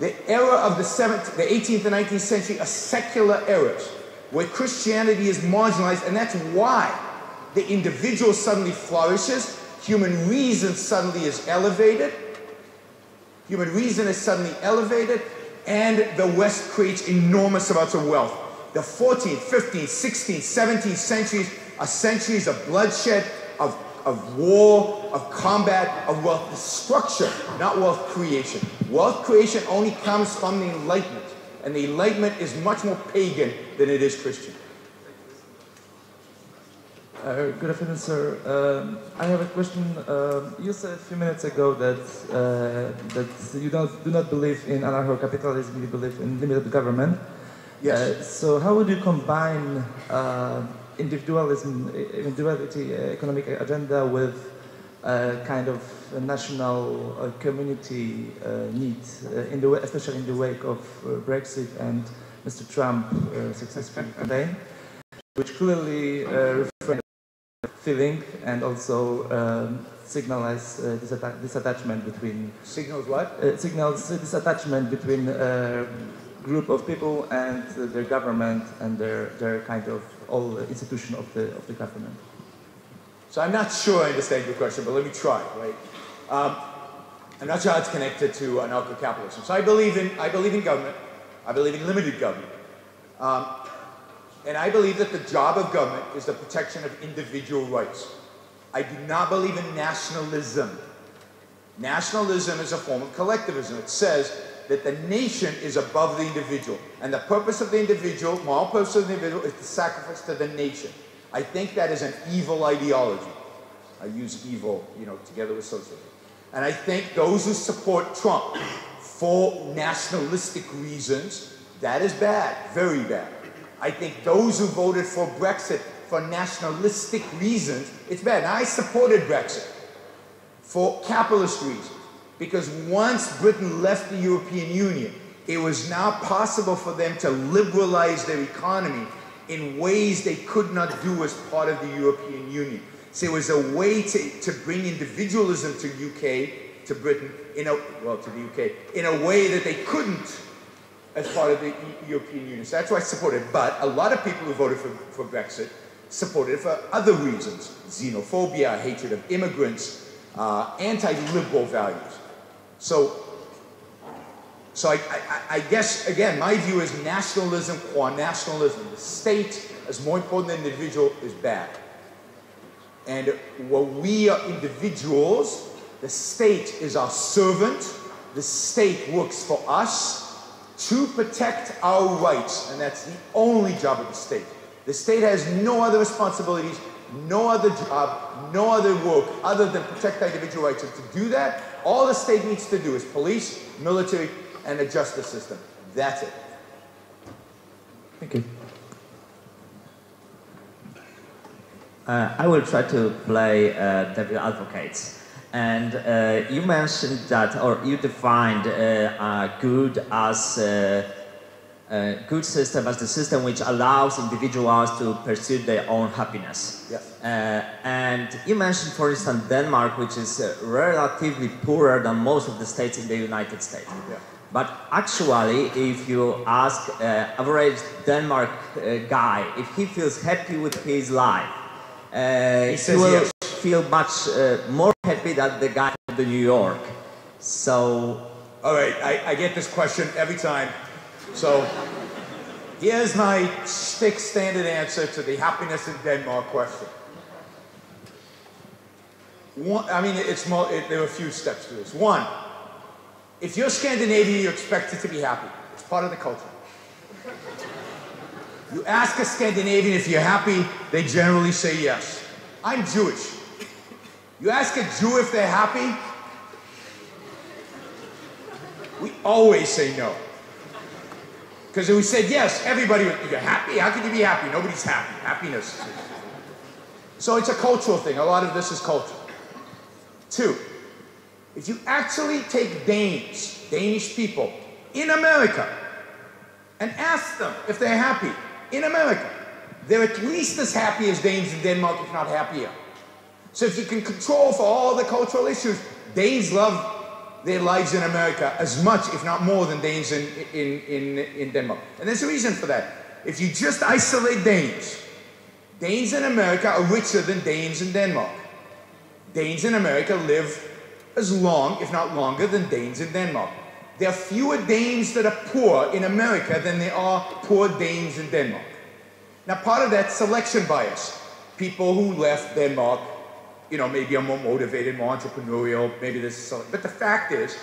The era of the, seventeenth, the eighteenth and nineteenth century are secular eras, where Christianity is marginalized, and that's why the individual suddenly flourishes, human reason suddenly is elevated, human reason is suddenly elevated, and the West creates enormous amounts of wealth. The fourteenth, fifteenth, sixteenth, seventeenth centuries are centuries of bloodshed, of, of war, of combat, of wealth destruction, not wealth creation. Wealth creation only comes from the Enlightenment, and the Enlightenment is much more pagan than it is Christian. Uh, good afternoon, sir. Um, I have a question. Um, you said a few minutes ago that uh, that you don't do not believe in anarcho-capitalism. You believe in limited government. Yes. Uh, so how would you combine uh, individualism, individuality, uh, economic agenda with a kind of a national uh, community uh, need, uh, in the especially in the wake of uh, Brexit and Mister Trump's uh, successful campaign, which clearly uh, refrains feeling and also um, signals uh, disatta disattachment between... Signals what? Uh, signals uh, disattachment between a group of people and uh, their government and their, their kind of all institution of the, of the government. So I'm not sure I understand your question, but let me try, right? Um, I'm not sure how it's connected to anarcho-capitalism. So I believe in, I believe in government. I believe in limited government. Um, and I believe that the job of government is the protection of individual rights. I do not believe in nationalism. Nationalism is a form of collectivism. It says that the nation is above the individual. And the purpose of the individual, moral purpose of the individual, is the sacrifice to the nation. I think that is an evil ideology. I use evil, you know, together with socialism. And I think those who support Trump for nationalistic reasons, that is bad, very bad. I think those who voted for Brexit for nationalistic reasons, it's bad. And I supported Brexit for capitalist reasons, because once Britain left the European Union, it was now possible for them to liberalize their economy in ways they could not do as part of the European Union. So it was a way to, to bring individualism to U K, to Britain, in a, well, to the U K, in a way that they couldn't as part of the European Union. So that's why I supported it. But a lot of people who voted for, for Brexit supported it for other reasons: xenophobia, hatred of immigrants, uh, anti-liberal values. So, so I, I, I guess, again, my view is nationalism qua nationalism. The state is more important than the individual is bad. And when we are individuals, the state is our servant. The state works for us to protect our rights, and that's the only job of the state. The state has no other responsibilities, no other job, no other work other than protect our individual rights. And to do that, all the state needs to do is police, military, and a justice system. That's it. Thank you. Uh, I will try to play uh, devil advocates. And uh, you mentioned that, or you defined uh, uh, good as uh, a good system as the system which allows individuals to pursue their own happiness. Yes. Uh, and you mentioned, for instance, Denmark, which is uh, relatively poorer than most of the states in the United States. Yeah. But actually, if you ask uh, average Denmark uh, guy if he feels happy with his life, uh, he, he will yes. feel much uh, more happy than the guy from the New York. So... All right, I, I get this question every time. So here's my shtick standard answer to the happiness in Denmark question. One, I mean, it's more, it, there are a few steps to this. One, if you're Scandinavian, you're expected to be happy. It's part of the culture. You ask a Scandinavian if you're happy, they generally say yes. I'm Jewish. You ask a Jew if they're happy, we always say no. Because if we said yes, everybody would be happy. How could you be happy? Nobody's happy. Happiness. So it's a cultural thing. A lot of this is culture. Two, if you actually take Danes, Danish people, in America, and ask them if they're happy in America, they're at least as happy as Danes in Denmark, if not happier. So if you can control for all the cultural issues, Danes love their lives in America as much, if not more, than Danes in, in, in, in Denmark. And there's a reason for that. If you just isolate Danes, Danes in America are richer than Danes in Denmark. Danes in America live as long, if not longer, than Danes in Denmark. There are fewer Danes that are poor in America than there are poor Danes in Denmark. Now, part of that's selection bias. People who left Denmark, you know, maybe I'm more motivated, more entrepreneurial, maybe this is something. But the fact is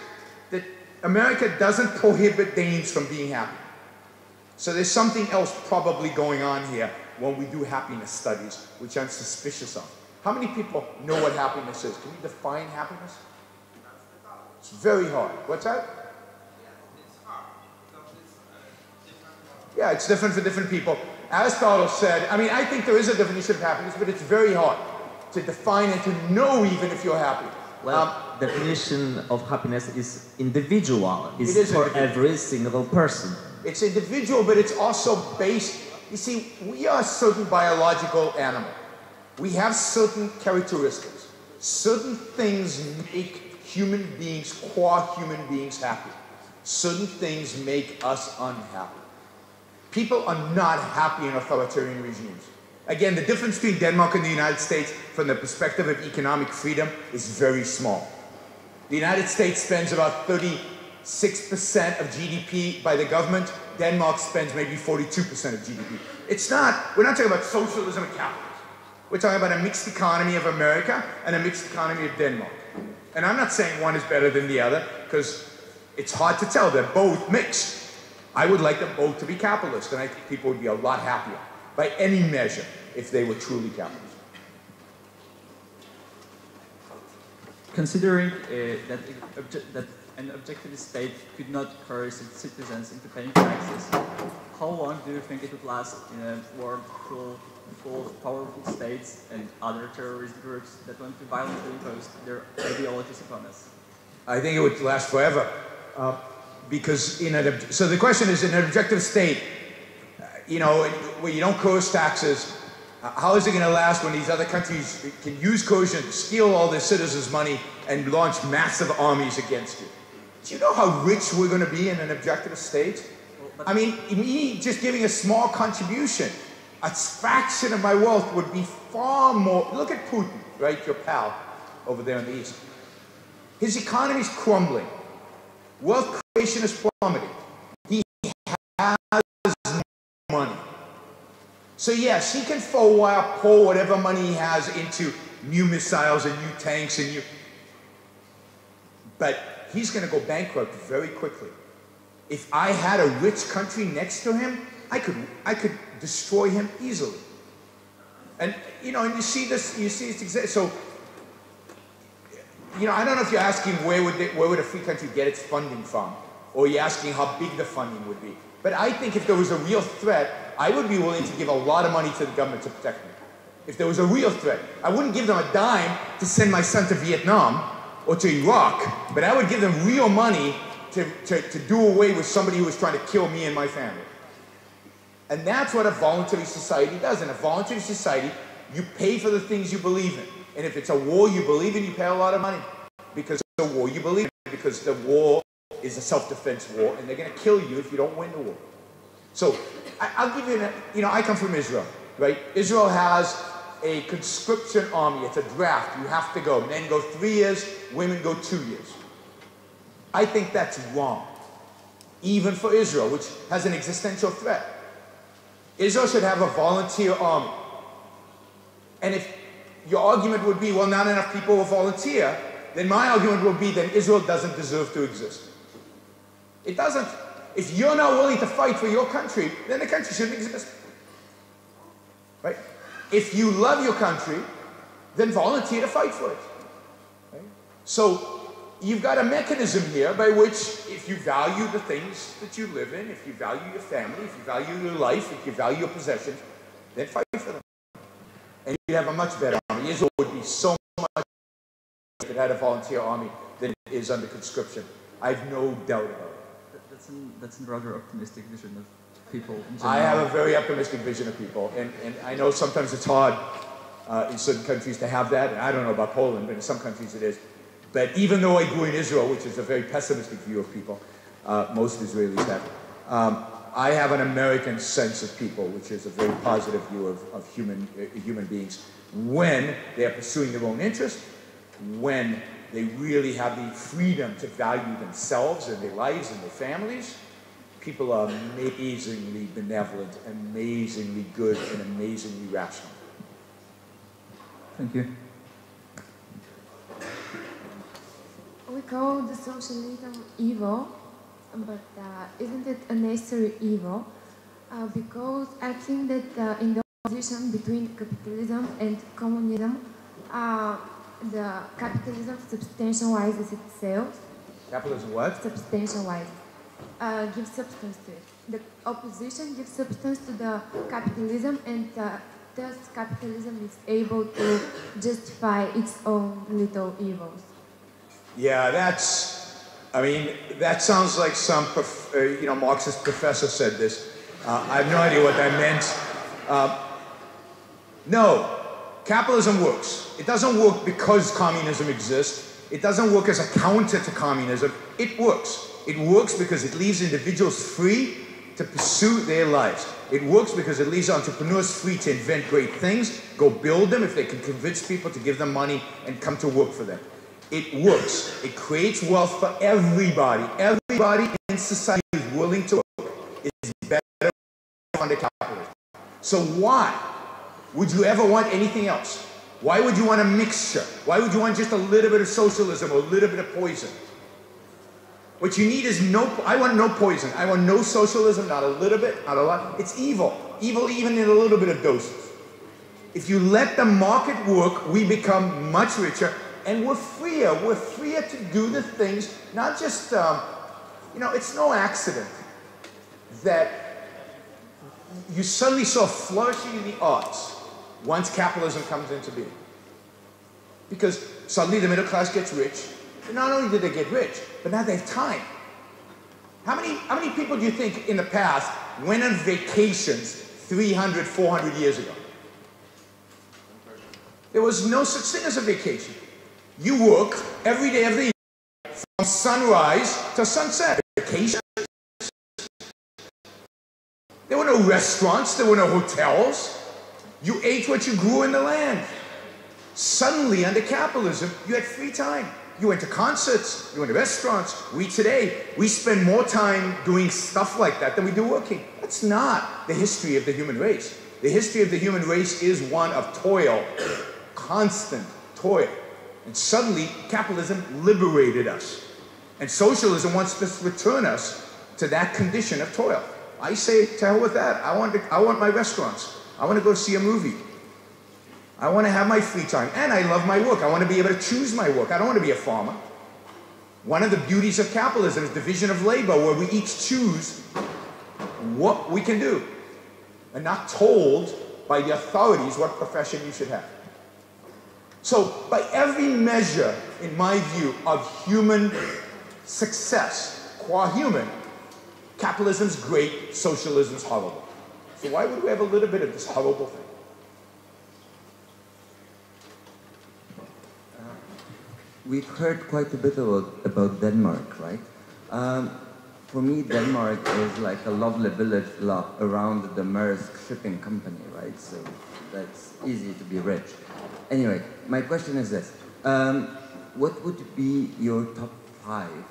that America doesn't prohibit Danes from being happy. So there's something else probably going on here when we do happiness studies, which I'm suspicious of. How many people know what happiness is? Can you define happiness? It's very hard. What's that? It's hard because it's different. Yeah, it's different for different people. Aristotle said, I mean, I think there is a definition of happiness, but it's very hard to define and to know even if you're happy. Well, um, the definition of happiness is individual. It's it is for individual. Every single person. It's individual, but it's also based... You see, we are a certain biological animal. We have certain characteristics. Certain things make human beings, qua human beings, happy. Certain things make us unhappy. People are not happy in authoritarian regimes. Again, the difference between Denmark and the United States from the perspective of economic freedom is very small. The United States spends about thirty-six percent of G D P by the government. Denmark spends maybe forty-two percent of G D P. It's not, we're not talking about socialism and capitalism. We're talking about a mixed economy of America and a mixed economy of Denmark. And I'm not saying one is better than the other, because it's hard to tell. They're both mixed. I would like them both to be capitalist, and I think people would be a lot happier, by any measure, if they were truly capitalist. Considering uh, that, that an objectivist state could not coerce its citizens into paying taxes, how long do you think it would last in a war full, full of powerful states and other terrorist groups that want to violently impose their ideologies upon us? I think it would last forever, uh, because in an so the question is, in an objective state, uh, you know, where you don't coerce taxes, uh, how is it going to last when these other countries can use coercion, steal all their citizens' money, and launch massive armies against you? Do you know how rich we're going to be in an objectivist state? Well, I mean, me just giving a small contribution, a fraction of my wealth would be far more. Look at Putin, right, your pal over there in the East. His economy's crumbling. Wealth creation is plummeting. He has no money. So yes, he can for a while pour whatever money he has into new missiles and new tanks and new... But he's going to go bankrupt very quickly. If I had a rich country next to him, I could, I could destroy him easily. And, you know, and you see this, you see it's exactly... So, you know, I don't know if you're asking where would, they, where would a free country get its funding from, or you're asking how big the funding would be. But I think if there was a real threat, I would be willing to give a lot of money to the government to protect me. If there was a real threat, I wouldn't give them a dime to send my son to Vietnam or to Iraq, but I would give them real money to, to, to do away with somebody who was trying to kill me and my family. And that's what a voluntary society does. In a voluntary society, you pay for the things you believe in. And if it's a war you believe in, you pay a lot of money because it's a war you believe in, because the war is a self-defense war, and they're going to kill you if you don't win the war. So I, I'll give you an, you know, I come from Israel, right? Israel has a conscription army. It's a draft. You have to go. Men go three years. Women go two years. I think that's wrong, even for Israel, which has an existential threat. Israel should have a volunteer army. And if your argument would be, well, not enough people will volunteer, then my argument will be then Israel doesn't deserve to exist. It doesn't. If you're not willing to fight for your country, then the country shouldn't exist. Right? If you love your country, then volunteer to fight for it. Right? So you've got a mechanism here by which if you value the things that you live in, if you value your family, if you value your life, if you value your possessions, then fight for them. And you'd have a much better army. Israel would be so much if it had a volunteer army than it is under conscription. I have no doubt about it. That's, an, that's a rather optimistic vision of people in general. I have a very optimistic vision of people. And, and I know sometimes it's hard uh, in certain countries to have that. And I don't know about Poland, but in some countries it is. But even though I grew in Israel, which is a very pessimistic view of people, uh, most Israelis have, um, I have an American sense of people, which is a very positive view of, of human, uh, human beings when they are pursuing their own interests, when they really have the freedom to value themselves and their lives and their families. People are amazingly benevolent, amazingly good, and amazingly rational. Thank you. We call the socialism evil. But uh, isn't it a necessary evil? Uh, because I think that uh, in the opposition between capitalism and communism, uh, the capitalism substantializes itself. Capitalism what? Substantializes. Uh, gives substance to it. The opposition gives substance to the capitalism, and uh, thus capitalism is able to justify its own little evils. Yeah, that's... I mean, that sounds like some, uh, you know, Marxist professor said this. Uh, I have no idea what that meant. Uh, no, capitalism works. It doesn't work because communism exists. It doesn't work as a counter to communism. It works. It works because it leaves individuals free to pursue their lives. It works because it leaves entrepreneurs free to invent great things, go build them if they can convince people to give them money and come to work for them. It works. It creates wealth for everybody. Everybody in society is willing to work. It's better under capitalism. So why would you ever want anything else? Why would you want a mixture? Why would you want just a little bit of socialism or a little bit of poison? What you need is no, I want no poison. I want no socialism, not a little bit, not a lot. It's evil. Evil even in a little bit of doses. If you let the market work, we become much richer and we're freer. We're freer to do the things, not just, um, you know, it's no accident that you suddenly saw flourishing in the arts once capitalism comes into being. Because suddenly the middle class gets rich. But not only did they get rich, but now they have time. How many, how many people do you think in the past went on vacations three hundred, four hundred years ago? There was no such thing as a vacation. You worked every day of the year from sunrise to sunset. Vacations. There were no restaurants. There were no hotels. You ate what you grew in the land. Suddenly, under capitalism, you had free time. You went to concerts, you went to restaurants. We today, we spend more time doing stuff like that than we do working. That's not the history of the human race. The history of the human race is one of toil, constant toil. And suddenly, capitalism liberated us. And socialism wants to return us to that condition of toil. I say, to hell with that. I want, to, I want my restaurants. I want to go see a movie. I want to have my free time, and I love my work. I want to be able to choose my work. I don't want to be a farmer. One of the beauties of capitalism is division of labor, where we each choose what we can do, and not told by the authorities what profession you should have. So, by every measure, in my view, of human success, qua human, capitalism's great, socialism's horrible. So why would we have a little bit of this horrible thing? We've heard quite a bit about, about Denmark, right? Um, for me, Denmark is like a lovely village around the Maersk shipping company, right? So that's easy to be rich. Anyway, my question is this. Um, what would be your top five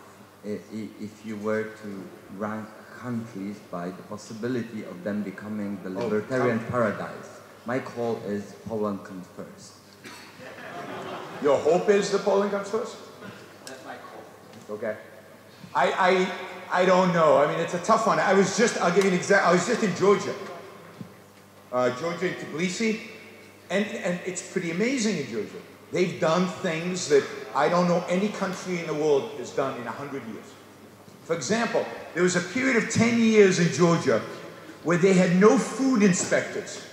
if you were to rank countries by the possibility of them becoming the libertarian oh, paradise? My call is Poland comes first. Your hope is that Poland comes first? That's my hope. Okay. I, I, I don't know. I mean, it's a tough one. I was just, I'll give you an example. I was just in Georgia. Uh, Georgia and Tbilisi. And, and it's pretty amazing in Georgia. They've done things that I don't know any country in the world has done in a hundred years. For example, there was a period of ten years in Georgia where they had no food inspectors.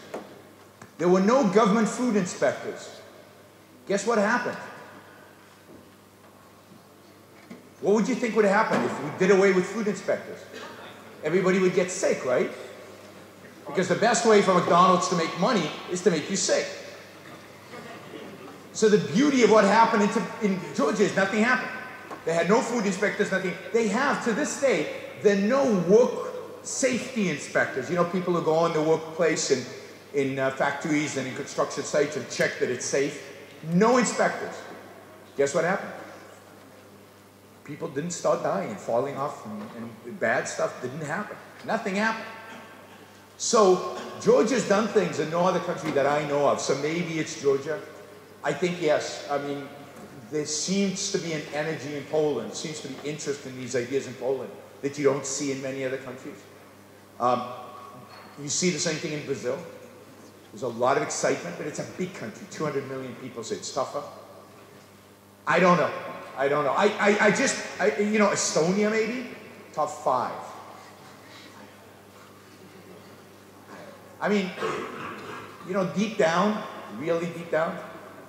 There were no government food inspectors. Guess what happened? What would you think would happen if we did away with food inspectors? Everybody would get sick, right? Because the best way for McDonald's to make money is to make you sick. So the beauty of what happened in, in Georgia is nothing happened. They had no food inspectors, nothing. They have, to this day, there are no work safety inspectors. You know, people who go in the workplace and in uh, factories and in construction sites and check that it's safe. No inspectors. Guess what happened? People didn't start dying and falling off, and, and bad stuff didn't happen. Nothing happened. So Georgia's done things that no other country that I know of. So maybe it's Georgia. I think yes. I mean, there seems to be an energy in Poland. Seems to be interest in these ideas in Poland that you don't see in many other countries. Um, you see the same thing in Brazil. There's a lot of excitement, but it's a big country. two hundred million people, so it's tougher. I don't know. I don't know. I, I, I just, I, you know, Estonia maybe? Top five. I mean, you know, deep down, really deep down,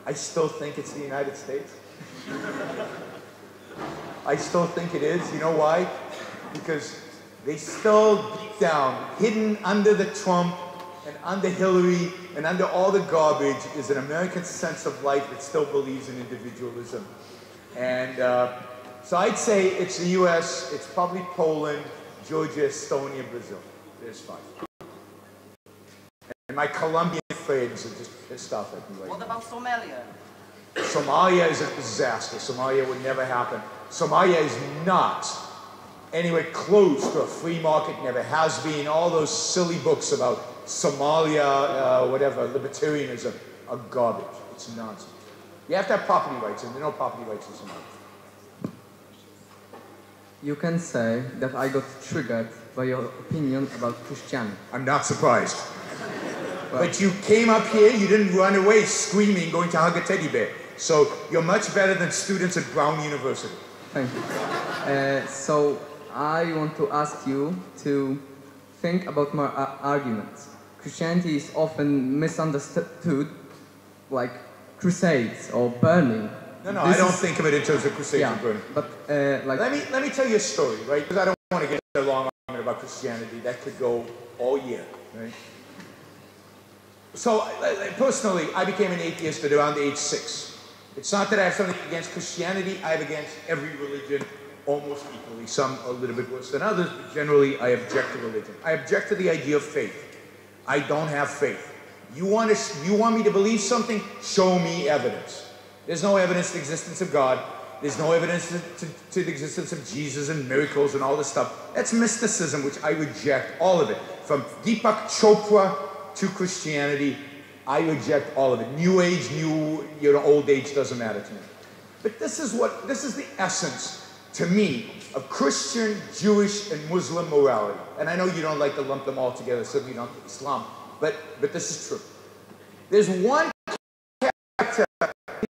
I still think it's the United States. I still think it is. You know why? Because they still, deep down, hidden under the Trump, and under Hillary, and under all the garbage, is an American sense of life that still believes in individualism. And uh, so I'd say it's the U S, it's probably Poland, Georgia, Estonia, Brazil. There's five. And my Colombian friends are just pissed off at me right now. What about Somalia? Somalia is a disaster. Somalia would never happen. Somalia is not anywhere close to a free market, never has been. All those silly books about Somalia, uh, whatever, libertarianism are garbage. It's nonsense. You have to have property rights, and there are no property rights in Somalia. You can say that I got triggered by your opinion about Christianity. I'm not surprised. Well, but you came up here, you didn't run away screaming, going to hug a teddy bear. So you're much better than students at Brown University. Thank you. Uh, so I want to ask you to think about my uh, arguments. Christianity is often misunderstood, like crusades or burning. No, no, this I don't is... think of it in terms of crusades yeah, and burning. But uh, like, let me let me tell you a story, right? Because I don't want to get into a long argument about Christianity. That could go all year, right? So, personally, I became an atheist at around age six. It's not that I have something against Christianity, I have against every religion almost equally. Some a little bit worse than others, but generally I object to religion. I object to the idea of faith. I don't have faith. You want, to, you want me to believe something? Show me evidence. There's no evidence to the existence of God. There's no evidence to, to, to the existence of Jesus and miracles and all this stuff. That's mysticism, which I reject, all of it. From Deepak Chopra to Christianity, I reject all of it. New age, new, you know, old age doesn't matter to me. But this is what, this is the essence, to me, of Christian, Jewish, and Muslim morality. And I know you don't like to lump them all together, certainly not Islam, but, but this is true. There's one character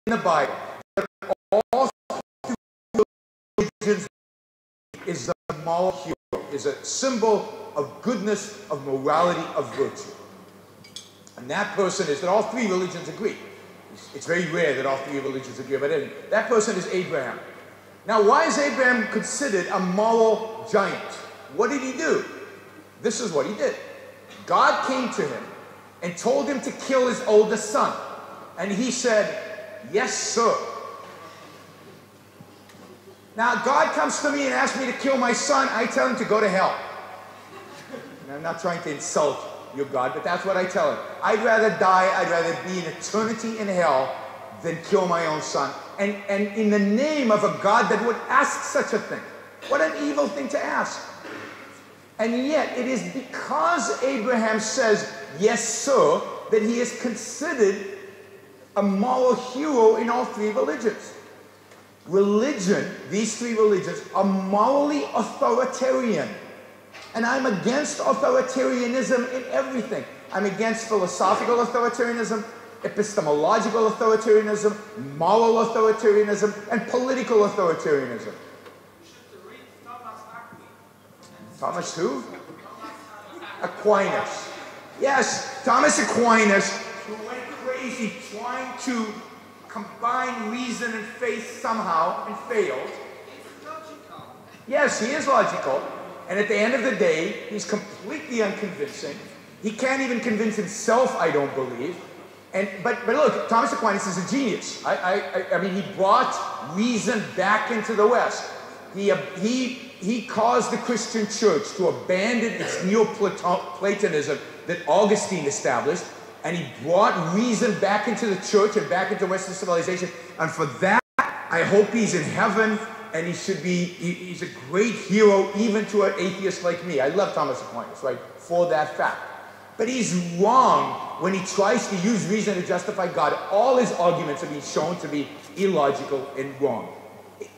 in the Bible that all religions is the moral hero, is a symbol of goodness, of morality, of virtue. And that person is, that all three religions agree. It's very rare that all three religions agree about anything. That person is Abraham. Now, why is Abraham considered a moral giant? What did he do? This is what he did. God came to him and told him to kill his oldest son. And he said, yes, sir. Now, God comes to me and asks me to kill my son. I tell him to go to hell. And I'm not trying to insult him. Your God, but that's what I tell him. I'd rather die, I'd rather be in eternity in hell than kill my own son. And, and in the name of a God that would ask such a thing. What an evil thing to ask. And yet, it is because Abraham says, yes, sir, that he is considered a moral hero in all three religions. Religion, these three religions, are morally authoritarian. And I'm against authoritarianism in everything. I'm against philosophical authoritarianism, epistemological authoritarianism, moral authoritarianism, and political authoritarianism. You should read Thomas Aquinas. Thomas who? Aquinas. Yes, Thomas Aquinas, who went crazy trying to combine reason and faith somehow and failed. He's logical. Yes, he is logical. And at the end of the day, he's completely unconvincing. He can't even convince himself, I don't believe. And, but, but look, Thomas Aquinas is a genius. I, I, I mean, he brought reason back into the West. He, he, he caused the Christian church to abandon its Neoplatonism that Augustine established, and he brought reason back into the church and back into Western civilization. And for that, I hope he's in heaven. And he should be, he, he's a great hero even to an atheist like me. I love Thomas Aquinas, right, for that fact. But he's wrong when he tries to use reason to justify God. All his arguments have been shown to be illogical and wrong.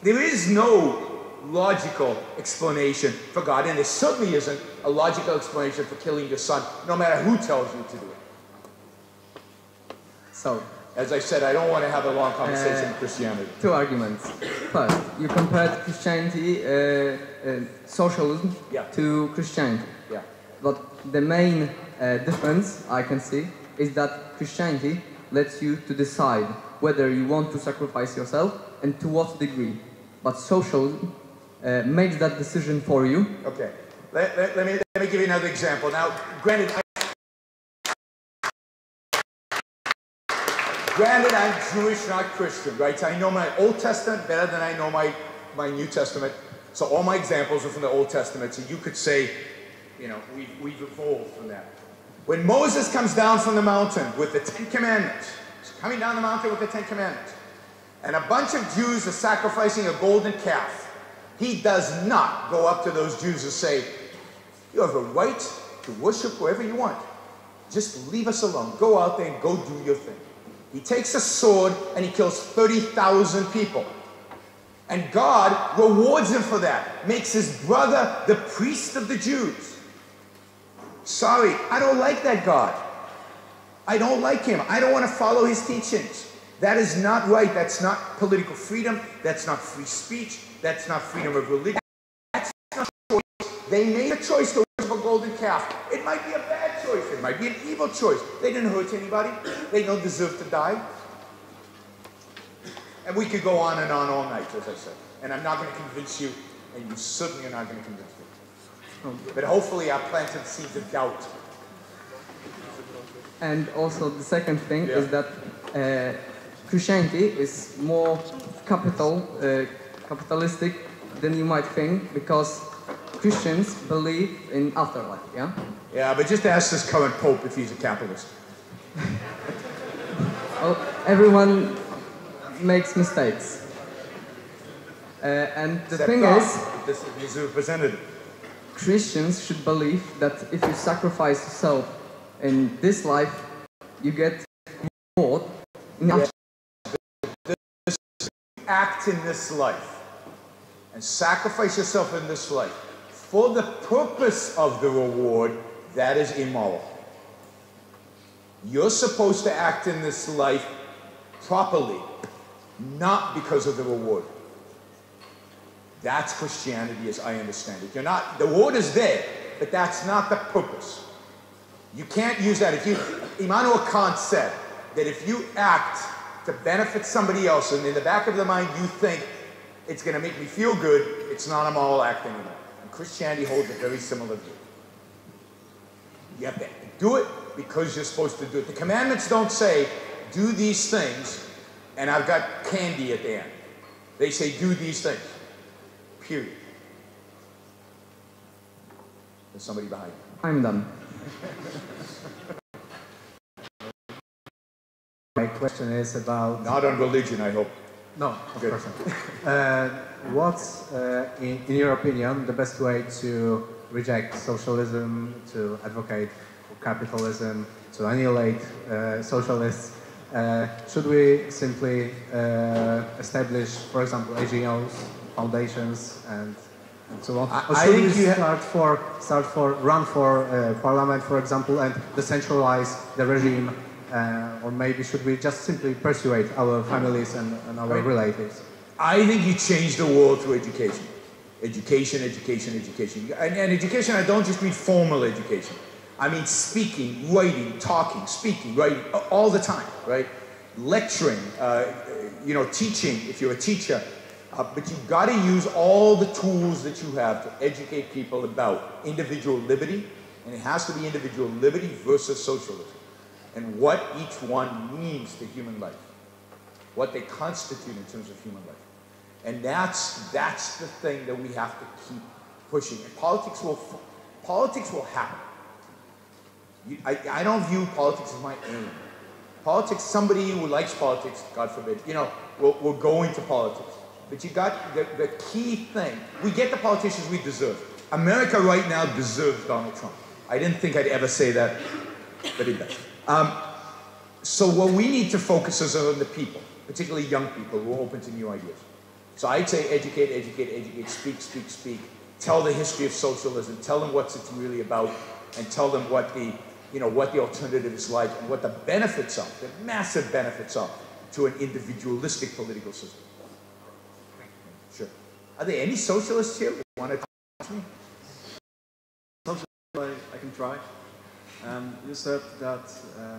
There is no logical explanation for God, and there certainly isn't a logical explanation for killing your son, no matter who tells you to do it. So, as I said, I don't want to have a long conversation uh, with Christianity. Two arguments. First, you compared Christianity, uh, uh, socialism, yeah, to Christianity. Yeah. But the main uh, difference I can see is that Christianity lets you to decide whether you want to sacrifice yourself and to what degree. But socialism uh, makes that decision for you. Okay. Let, let, let, me, let me give you another example. Now, granted, I Granted, I'm Jewish, not Christian, right? So I know my Old Testament better than I know my, my New Testament. So all my examples are from the Old Testament. So you could say, you know, we, we've evolved from that. When Moses comes down from the mountain with the Ten Commandments, he's coming down the mountain with the Ten Commandments. and a bunch of Jews are sacrificing a golden calf, he does not go up to those Jews and say, you have a right to worship whoever you want. Just leave us alone. Go out there and go do your thing. He takes a sword and he kills thirty thousand people. And God rewards him for that, makes his brother the priest of the Jews. Sorry, I don't like that God. I don't like him. I don't want to follow his teachings. That is not right. That's not political freedom. That's not free speech. That's not freedom of religion. That's not a choice. They made a choice to worship a golden calf. It might be a bad choice. It might be an evil choice. They didn't hurt anybody. They don't deserve to die. And we could go on and on all night, as I said. And I'm not going to convince you, and you certainly are not going to convince me. But hopefully I planted seeds of doubt. And also the second thing yeah. is that uh, Christianity is more capital, uh, capitalistic than you might think, because Christians believe in afterlife, yeah? Yeah, but just ask this current Pope if he's a capitalist. Well, everyone makes mistakes. Uh, and the Except thing God. is, this is a representative. Christians should believe that if you sacrifice yourself in this life, you get reward. Yeah. This act in this life and sacrifice yourself in this life for the purpose of the reward, that is immoral. You're supposed to act in this life properly, not because of the reward. That's Christianity as I understand it. You're not, the reward is there, but that's not the purpose. You can't use that. If you, Immanuel Kant said that if you act to benefit somebody else and in the back of the mind you think it's going to make me feel good, it's not a moral act anymore. And Christianity holds a very similar view. You have to do it because you're supposed to do it. The commandments don't say, do these things, and I've got candy at the end. They say, do these things. Period. There's somebody behind you. I'm done. My question is about... Not on religion, I hope. No, of Good. course not. Uh, what's, uh, in, in your opinion, the best way to reject socialism, to advocate for capitalism, to annihilate uh, socialists? Uh, should we simply uh, establish, for example, N G Os, foundations, and so on? I, or should I think you start for start for run for uh, parliament, for example, and decentralize the regime, uh, or maybe should we just simply persuade our families and, and our right. relatives? I think you change the world through education, education, education, education, and, and education. I don't just mean formal education. I mean speaking, writing, talking, speaking, writing, all the time, right? Lecturing, uh, you know, teaching, if you're a teacher. Uh, but you've got to use all the tools that you have to educate people about individual liberty, and it has to be individual liberty versus socialism, and what each one means to human life, what they constitute in terms of human life. And that's, that's the thing that we have to keep pushing. And politics will, politics will happen. You, I, I don't view politics as my aim. Politics, somebody who likes politics, God forbid, you know, will, will go into politics. But you got the, the key thing. We get the politicians we deserve. America right now deserves Donald Trump. I didn't think I'd ever say that, but it does. Um, so what we need to focus is on the people, particularly young people who are open to new ideas. So I'd say educate, educate, educate, speak, speak, speak. Tell the history of socialism. Tell them what it's really about, and tell them what the, you know, what the alternative is like and what the benefits are, the massive benefits are to an individualistic political system. Are there any socialists here who want to talk to me? Socialists, I can try. Um, you said that, uh,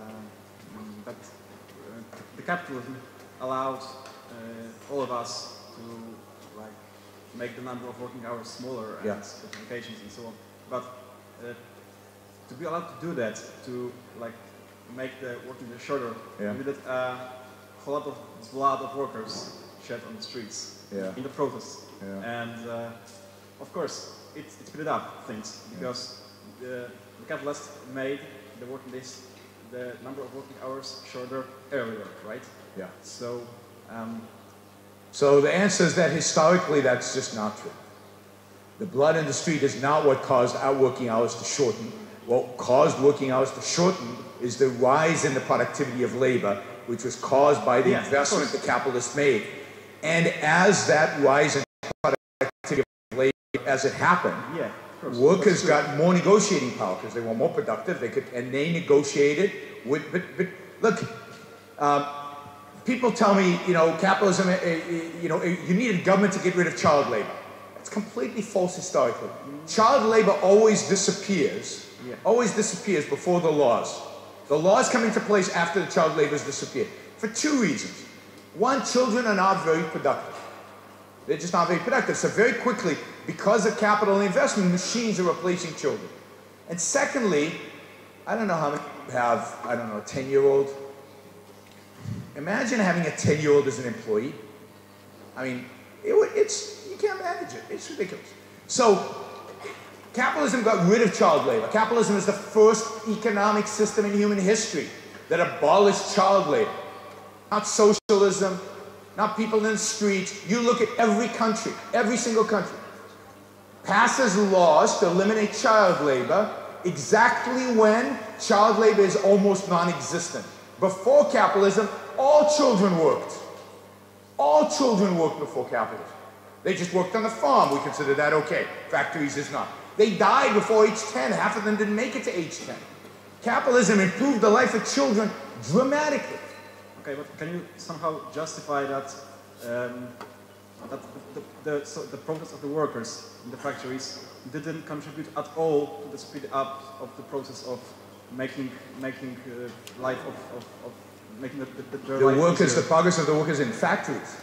that uh, the capitalism allowed uh, all of us to like make the number of working hours smaller and yeah. vacations and so on. But uh, to be allowed to do that, to like make the working day shorter, yeah. we did a whole lot of blood of workers shed on the streets yeah. in the protests. Yeah. And uh, of course, it, it sped up things because yeah. the, the capitalists made the working days, the number of working hours shorter earlier, right? Yeah. So um, So the answer is that historically that's just not true. The blood in the street is not what caused our working hours to shorten. What caused working hours to shorten is the rise in the productivity of labor, which was caused by the yeah, investment the capitalists made. And as that rise in productivity of labor, as it happened, yeah, workers got more negotiating power because they were more productive. They could, and they negotiated with, but, but look, um, people tell me, you know, capitalism, uh, you know, you needed government to get rid of child labor. That's completely false historically. Child labor always disappears, yeah. always disappears before the laws. The laws come into place after the child labor has disappeared for two reasons. One, children are not very productive. They're just not very productive. So very quickly, because of capital investment, machines are replacing children. And secondly, I don't know how many have, I don't know, a ten-year-old. Imagine having a ten-year-old as an employee. I mean, it, it's, you can't manage it. It's ridiculous. So capitalism got rid of child labor. Capitalism is the first economic system in human history that abolished child labor. Not socialism, not people in the streets. You look at every country, every single country, passes laws to eliminate child labor exactly when child labor is almost non-existent. Before capitalism, all children worked. All children worked before capitalism. They just worked on the farm. We consider that okay. Factories is not. They died before age ten. Half of them didn't make it to age ten. Capitalism improved the life of children dramatically. Okay, but can you somehow justify that, um, that the, the, so the progress of the workers in the factories didn't contribute at all to the speed up of the process of making making uh, life of, of, of making the, the, their the life workers easier. The progress of the workers in factories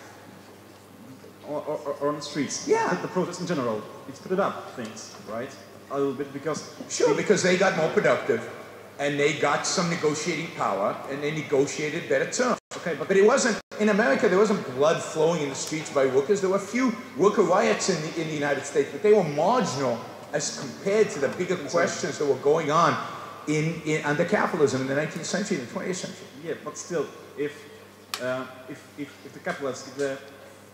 or, or, or on the streets? Yeah, the, the progress in general, it sped up things, right? A little bit because sure, the, because they got more productive. And they got some negotiating power, and they negotiated better terms. Okay, but, but it wasn't, in America, there wasn't blood flowing in the streets by workers. There were a few worker riots in the, in the United States, but they were marginal as compared to the bigger questions that were going on in, in under capitalism in the nineteenth century and the twentieth century. Yeah, but still, if, uh, if, if, if the capitalists, if the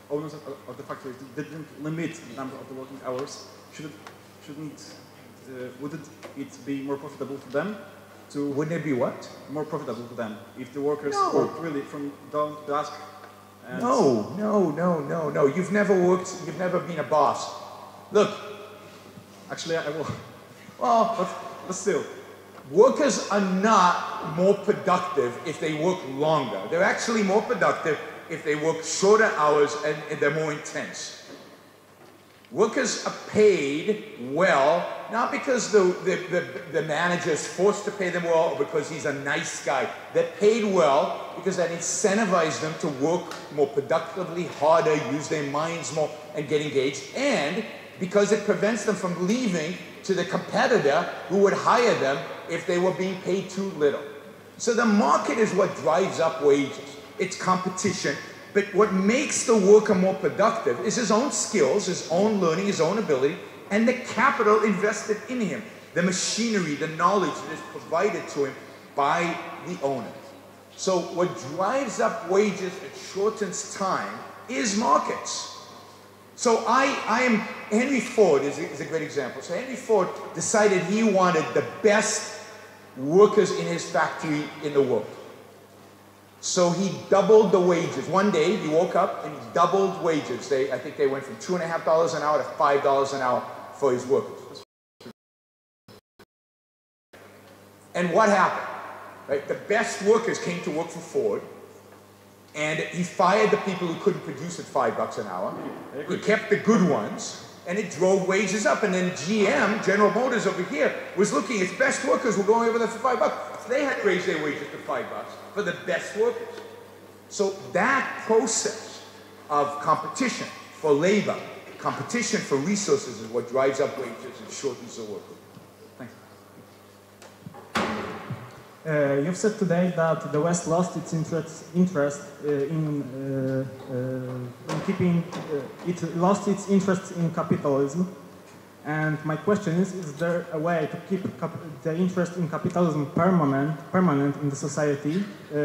owners of, of the factories didn't limit the number of the working hours, should it, shouldn't, uh, wouldn't it be more profitable for them? To Wouldn't it be what? More profitable for them if the workers no. work really from dawn to dusk. And no, no, no, no, no. You've never worked. You've never been a boss. Look, actually, I will. Well, but, but still, workers are not more productive if they work longer. They're actually more productive if they work shorter hours and, and they're more intense. Workers are paid well, not because the, the, the, the manager is forced to pay them well or because he's a nice guy. They're paid well because that incentivizes them to work more productively, harder, use their minds more, and get engaged. And because it prevents them from leaving to the competitor who would hire them if they were being paid too little. So the market is what drives up wages. It's competition. But what makes the worker more productive is his own skills, his own learning, his own ability, and the capital invested in him, the machinery, the knowledge that is provided to him by the owner. So what drives up wages and shortens time is markets. So I, I am, Henry Ford is, is a great example. So Henry Ford decided he wanted the best workers in his factory in the world. So he doubled the wages. One day he woke up and he doubled wages. They, I think they went from two and a half dollars an hour to five dollars an hour for his workers. And what happened? Right? The best workers came to work for Ford, and he fired the people who couldn't produce at five bucks an hour. He kept the good ones, and it drove wages up. And then G M, General Motors over here, was looking. Its best workers were going over there for five bucks. So they had raised their wages to five bucks for the best workers. So that process of competition for labor, competition for resources is what drives up wages and shortens the work. Thanks. Uh, you've said today that the West lost its interest, interest uh, in, uh, uh, in keeping, uh, it lost its interest in capitalism. And my question is, is there a way to keep cap the interest in capitalism permanent, permanent in the society uh,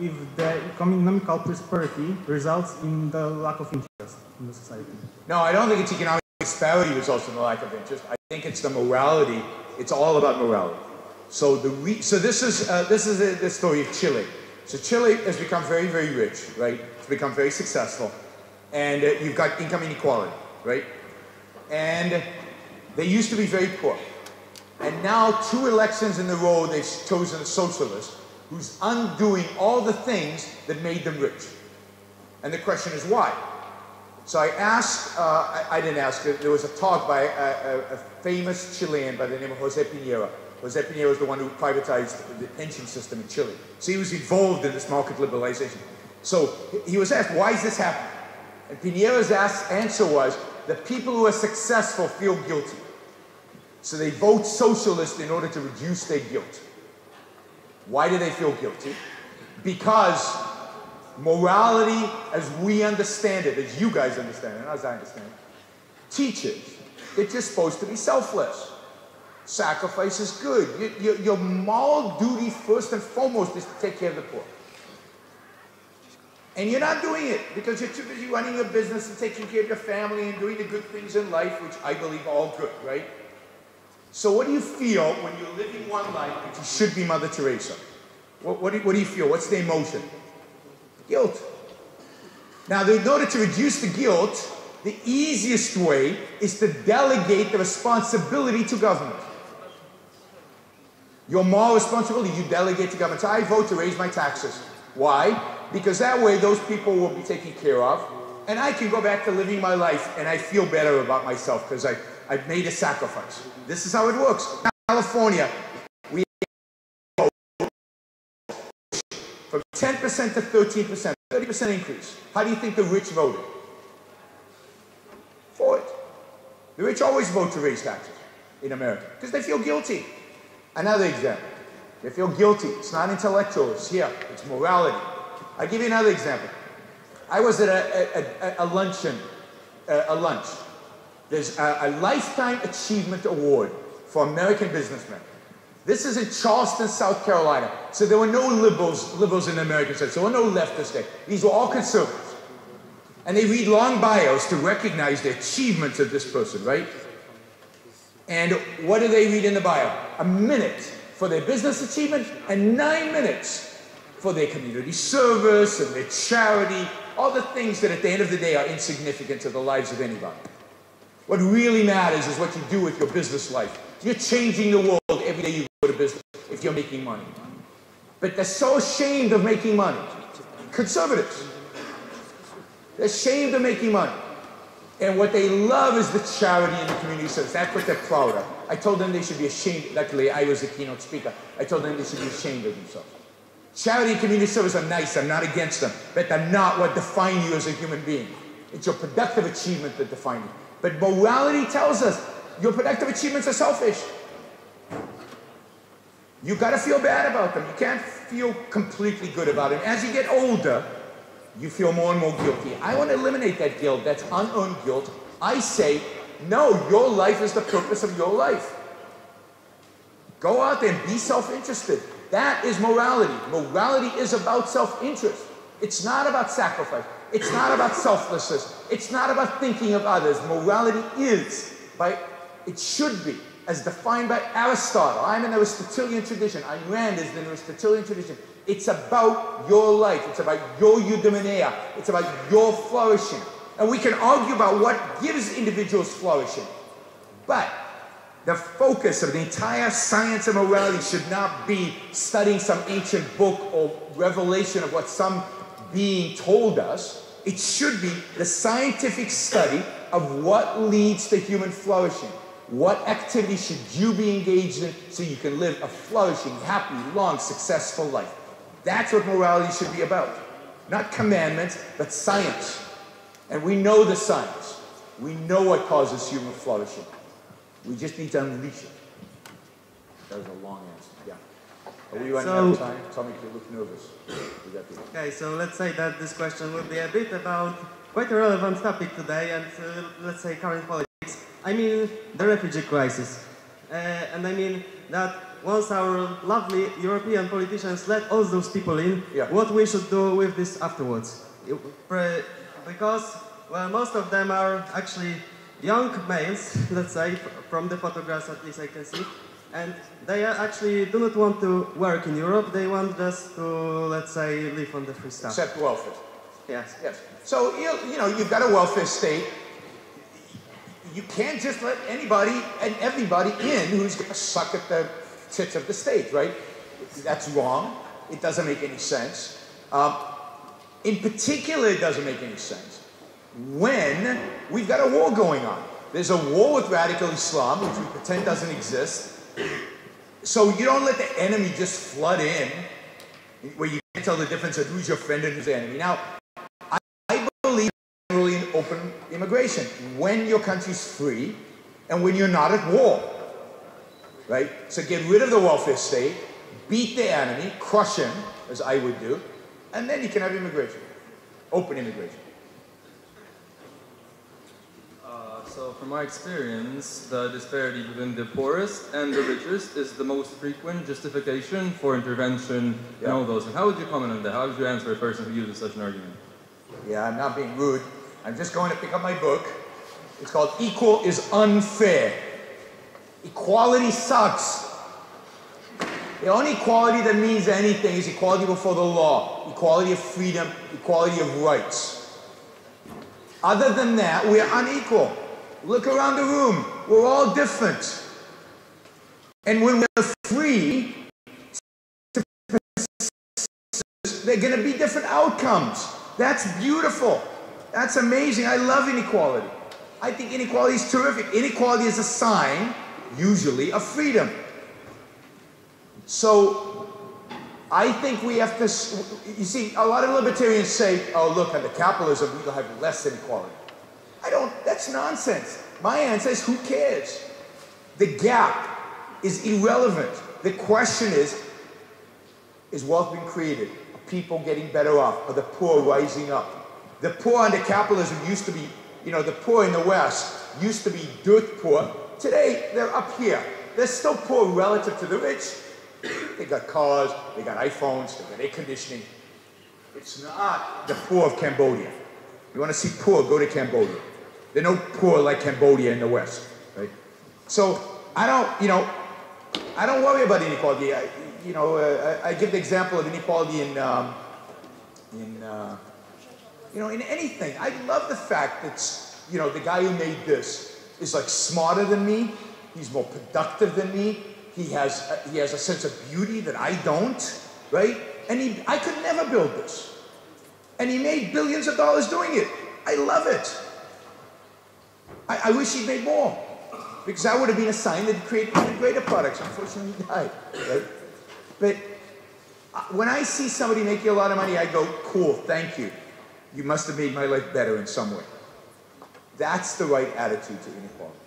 if the economical prosperity results in the lack of interest in the society? No, I don't think it's economic prosperity results in the lack of interest. I think it's the morality. It's all about morality. So, the re so this is, uh, this is a, the story of Chile. So Chile has become very, very rich, right? It's become very successful. And uh, you've got income inequality, right? And they used to be very poor. And now two elections in a row, they've chosen a socialist who's undoing all the things that made them rich. And the question is why? So I asked, uh, I, I didn't ask, there was a talk by a, a, a famous Chilean by the name of Jose Piñera. Jose Piñera was the one who privatized the pension system in Chile. So he was involved in this market liberalization. So he was asked, why is this happening? And Piñera's asked, answer was, the people who are successful feel guilty. So they vote socialist in order to reduce their guilt. Why do they feel guilty? Because morality, as we understand it, as you guys understand it, as I understand it, teaches that you're supposed to be selfless. Sacrifice is good. Your, your, your moral duty, first and foremost, is to take care of the poor. And you're not doing it because you're too busy running your business and taking care of your family and doing the good things in life, which I believe are all good, right? So what do you feel when you're living one life that you should be Mother Teresa? What, what, do, what do you feel? What's the emotion? Guilt. Now, in order to reduce the guilt, the easiest way is to delegate the responsibility to government. Your moral responsibility, you delegate to government. So I vote to raise my taxes. Why? Because that way those people will be taken care of, and I can go back to living my life, and I feel better about myself because I, I've made a sacrifice. This is how it works. In California, we vote from ten percent to thirteen percent, thirty percent increase. How do you think the rich voted? For it. The rich always vote to raise taxes in America because they feel guilty. Another example. They feel guilty. It's not intellectual. It's here. It's morality. I'll give you another example. I was at a, a, a, a luncheon, a, a lunch. There's a, a Lifetime Achievement Award for American businessmen. This is in Charleston, South Carolina. So there were no liberals, liberals in the American sense. There were no leftists there. These were all conservatives. And they read long bios to recognize the achievements of this person, right? And what do they read in the bio? A minute for their business achievement and nine minutes for their community service and their charity, all the things that at the end of the day are insignificant to the lives of anybody. What really matters is what you do with your business life. You're changing the world every day you go to business if you're making money. But they're so ashamed of making money. Conservatives. They're ashamed of making money. And what they love is the charity and the community service. That's what they're proud of. I told them they should be ashamed. Luckily, I was a keynote speaker. I told them they should be ashamed of themselves. Charity and community service are nice. I'm not against them. But they're not what define you as a human being. It's your productive achievement that defines you. But morality tells us your productive achievements are selfish. You've got to feel bad about them. You can't feel completely good about them. As you get older, you feel more and more guilty. I want to eliminate that guilt. That's unearned guilt. I say, no, your life is the purpose of your life. Go out there and be self-interested. That is morality. Morality is about self-interest. It's not about sacrifice. It's not about selflessness. It's not about thinking of others. Morality is, by, it should be, as defined by Aristotle. I'm in the Aristotelian tradition. Ayn Rand is in the Aristotelian tradition. It's about your life. It's about your eudaimonia. It's about your flourishing. And we can argue about what gives individuals flourishing. But the focus of the entire science of morality should not be studying some ancient book or revelation of what some being told us. It should be the scientific study of what leads to human flourishing. What activity should you be engaged in so you can live a flourishing, happy, long, successful life? That's what morality should be about. Not commandments, but science. And we know the science. We know what causes human flourishing. We just need to unleash it. That was a long answer, yeah. Are we running out of time? Tommy, you look nervous. Okay, so let's say that this question will be a bit about quite a relevant topic today, and uh, let's say current politics. I mean the refugee crisis. Uh, and I mean that once our lovely European politicians let all those people in, yeah. what we should do with this afterwards. Because, well, most of them are actually young males, let's say, from the photographs at least I can see. And they actually do not want to work in Europe, they want just to, let's say, live on the free stuff. Except welfare. Yes. Yes. So, you know, you've got a welfare state. You can't just let anybody and everybody in who's going to suck at the tits of the state, right? That's wrong. It doesn't make any sense. Um, in particular, it doesn't make any sense when we've got a war going on. There's a war with radical Islam, which we pretend doesn't exist. So you don't let the enemy just flood in where you can't tell the difference of who's your friend and who's the enemy. Now, I believe generally in open immigration, when your country's free and when you're not at war, right? So get rid of the welfare state, beat the enemy, crush him, as I would do, and then you can have immigration, open immigration. So from my experience, the disparity between the poorest and the richest is the most frequent justification for intervention yeah. in all those. And how would you comment on that? How would you answer a person who uses such an argument? Yeah, I'm not being rude. I'm just going to pick up my book. It's called Equal is Unfair. Equality sucks. The only equality that means anything is equality before the law, equality of freedom, equality of rights. Other than that, we are unequal. Look around the room, we're all different. And when we're free, they're gonna be different outcomes. That's beautiful, that's amazing, I love inequality. I think inequality is terrific. Inequality is a sign, usually, of freedom. So, I think we have to, you see, a lot of libertarians say, oh look, under capitalism we'll have less inequality. I don't, that's nonsense. My answer is, who cares? The gap is irrelevant. The question is, is wealth being created? Are people getting better off? Are the poor rising up? The poor under capitalism used to be, you know, the poor in the West used to be dirt poor. Today, they're up here. They're still poor relative to the rich. They got cars, they got iPhones, they got air conditioning. It's not the poor of Cambodia. You want to see poor, go to Cambodia. They're no poor like Cambodia in the West, right? So I don't, you know, I don't worry about inequality. I, you know, uh, I, I give the example of inequality in, um, in, uh, you know, in anything. I love the fact that, you know, the guy who made this is like smarter than me. He's more productive than me. He has, uh, he has a sense of beauty that I don't, right? And he, I could never build this. And he made billions of dollars doing it. I love it. I, I wish he'd made more, because that would have been a sign that created greater products. Unfortunately, he died, right? But when I see somebody making a lot of money, I go, cool, thank you. You must have made my life better in some way. That's the right attitude to inequality.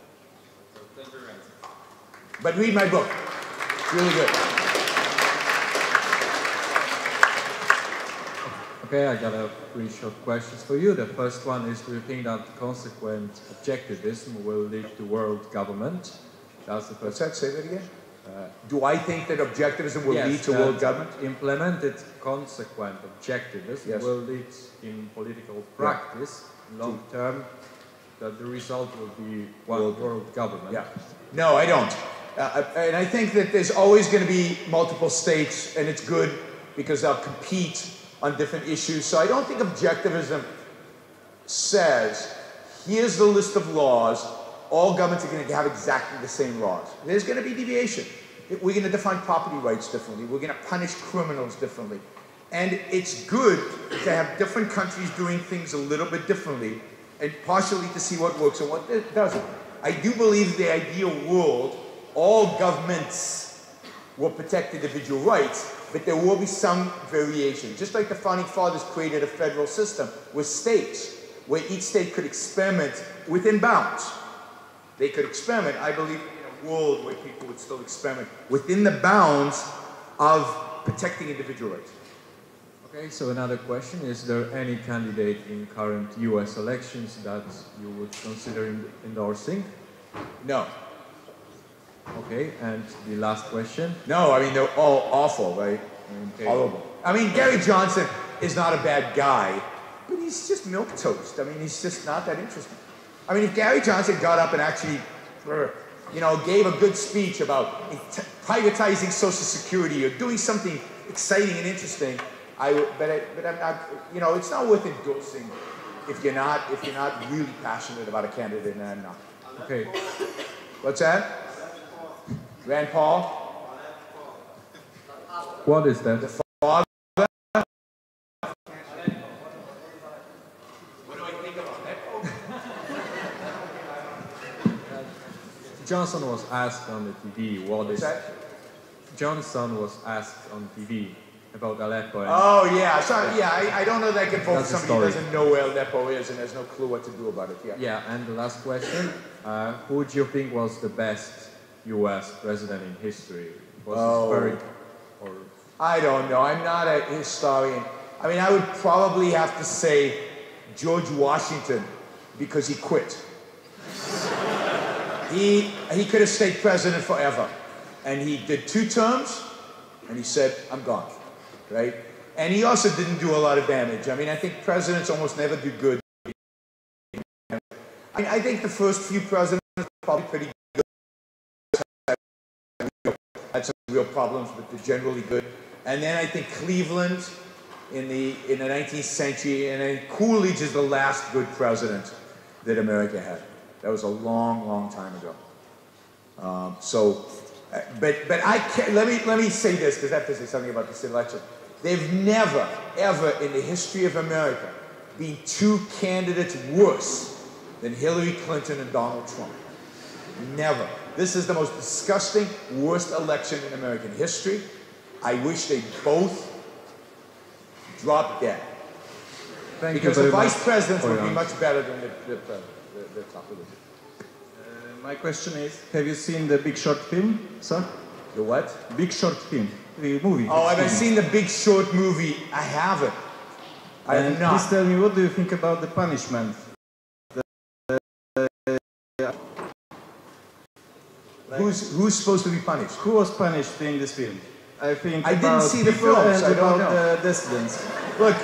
Thank you. But read my book. It's really good. Okay, I got a three short questions for you. The first one is, do you think that consequent objectivism will lead to world government? That's the first. What's that? Say that again? Uh, do I think that objectivism will yes, lead to world government? Implemented consequent objectivism yes. will lead in political practice, yeah. long term, that the result will be one world, world government. Yeah. No, I don't. Uh, and I think that there's always going to be multiple states, and it's good because they'll compete on different issues. So I don't think objectivism says, here's the list of laws, all governments are going to have exactly the same laws. There's going to be deviation. We're going to define property rights differently. We're going to punish criminals differently. And it's good to have different countries doing things a little bit differently, and partially to see what works and what doesn't. I do believe the ideal world, all governments will protect individual rights, but there will be some variation. Just like the Founding Fathers created a federal system with states, where each state could experiment within bounds. They could experiment, I believe, in a world where people would still experiment within the bounds of protecting individual rights. Okay, so another question, is there any candidate in current U S elections that you would consider endorsing? No. Okay, and the last question? No, I mean, they're all awful, right? Okay. Horrible. I mean, Gary Johnson is not a bad guy, but he's just milquetoast. I mean, he's just not that interesting. I mean, if Gary Johnson got up and actually, you know, gave a good speech about privatizing Social Security or doing something exciting and interesting, I would, but, I, but I'm not, you know, it's not worth endorsing if you're not, if you're not really passionate about a candidate, and I'm not. Okay. What's that? Rand Paul? What is that? The father? What do I think about that? Johnson was asked on the T V what What's is... That? Johnson was asked on T V about Aleppo. And oh, yeah. Sorry, yeah, I, I don't know that I can vote for somebody who doesn't know where Aleppo is and has no clue what to do about it. Yeah, yeah, and the last question. Uh, who do you think was the best U S president in history? Was oh, very, or I don't know. I'm not a historian. I mean, I would probably have to say George Washington because he quit. he, he could have stayed president forever. And he did two terms, and he said, I'm gone, right? And he also didn't do a lot of damage. I mean, I think presidents almost never do good. I mean, I think the first few presidents were probably pretty good. Had some real problems, but they're generally good. And then I think Cleveland in the in the nineteenth century, and then Coolidge is the last good president that America had. That was a long, long time ago. Um, so, but but I can't, let me let me say this because I have to say something about this election. They've never ever in the history of America been two candidates worse than Hillary Clinton and Donald Trump. Never. This is the most disgusting, worst election in American history. I wish they both dropped dead. Thank because you the vice presidents would be much better than the, the, the, the top of the uh, my question is, have you seen the Big Short film, sir? The what? Big Short film, the movie. Oh, I've film. seen the Big Short movie. I haven't. I and have not. Please tell me, what do you think about the punishment? Like, who's, who's supposed to be punished? Who was punished in this film? I think I didn't see the film, so I don't know. The dissidents. Look,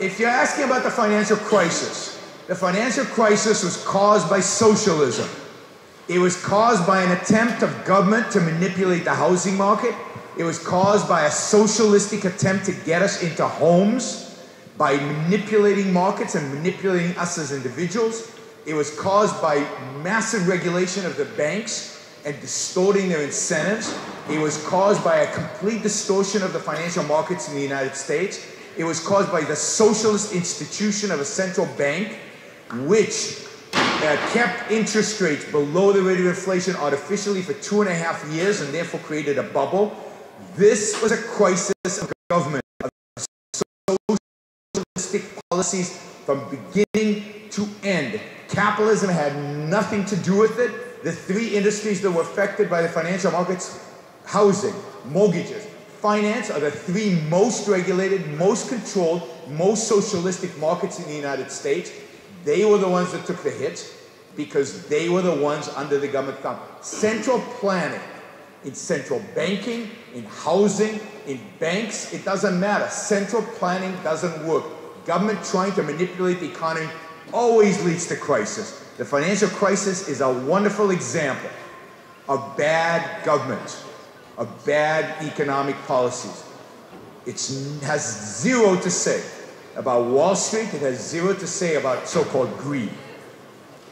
if you're asking about the financial crisis, the financial crisis was caused by socialism. It was caused by an attempt of government to manipulate the housing market. It was caused by a socialistic attempt to get us into homes by manipulating markets and manipulating us as individuals. It was caused by massive regulation of the banks and distorting their incentives. It was caused by a complete distortion of the financial markets in the United States. It was caused by the socialist institution of a central bank, which uh, kept interest rates below the rate of inflation artificially for two and a half years and therefore created a bubble. This was a crisis of government, of socialistic policies from beginning to end. Capitalism had nothing to do with it. The three industries that were affected by the financial markets, housing, mortgages, finance, are the three most regulated, most controlled, most socialistic markets in the United States. They were the ones that took the hit because they were the ones under the government thumb. Central planning in central banking, in housing, in banks, it doesn't matter. Central planning doesn't work. Government trying to manipulate the economy always leads to crisis. The financial crisis is a wonderful example of bad government, of bad economic policies. It has zero to say about Wall Street. It has zero to say about so-called greed.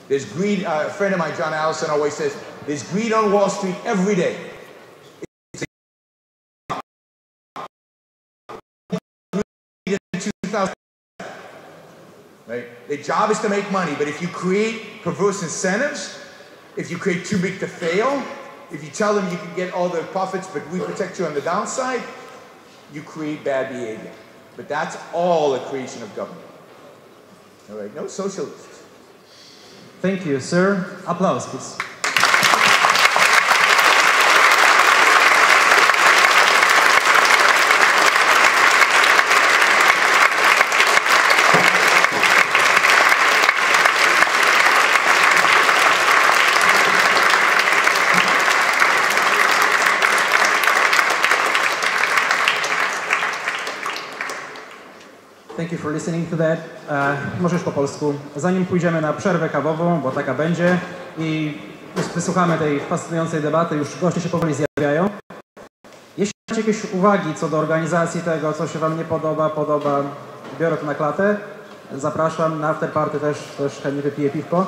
There's greed. Uh, a friend of mine, John Allison, always says, there's greed on Wall Street every day. It's in two thousand. Right? Their job is to make money, but if you create perverse incentives, if you create too big to fail, if you tell them you can get all the profits but we protect you on the downside, you create bad behavior. But that's all a creation of government. All right, no socialists. Thank you, sir. Applause, please. Thank you for listening to that. Uh, możesz po polsku. Zanim pójdziemy na przerwę kawową, bo taka będzie, i wysłuchamy tej fascynującej debaty, już goście się powoli zjawiają. Jeśli macie jakieś uwagi co do organizacji tego, co się wam nie podoba, podoba, biorę to na klatę. Zapraszam na afterparty, też, też chętnie wypiję piwko.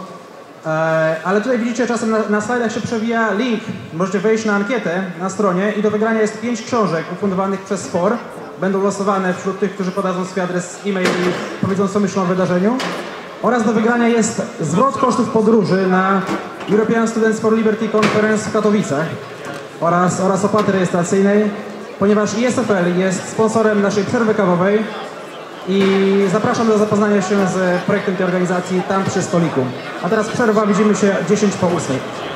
Ale tutaj widzicie, czasem na, na slajdach się przewija link. Możecie wejść na ankietę na stronie i do wygrania jest pięć książek ufundowanych przez SPOR. Będą losowane wśród tych, którzy podadzą swój adres e-mail i powiedzą, co myślą o wydarzeniu. Oraz do wygrania jest zwrot kosztów podróży na European Students for Liberty Conference w Katowicach oraz, oraz opłaty rejestracyjnej, ponieważ I S F L jest sponsorem naszej przerwy kawowej i zapraszam do zapoznania się z projektem tej organizacji tam przy stoliku. A teraz przerwa, widzimy się dziesięć po ósmej.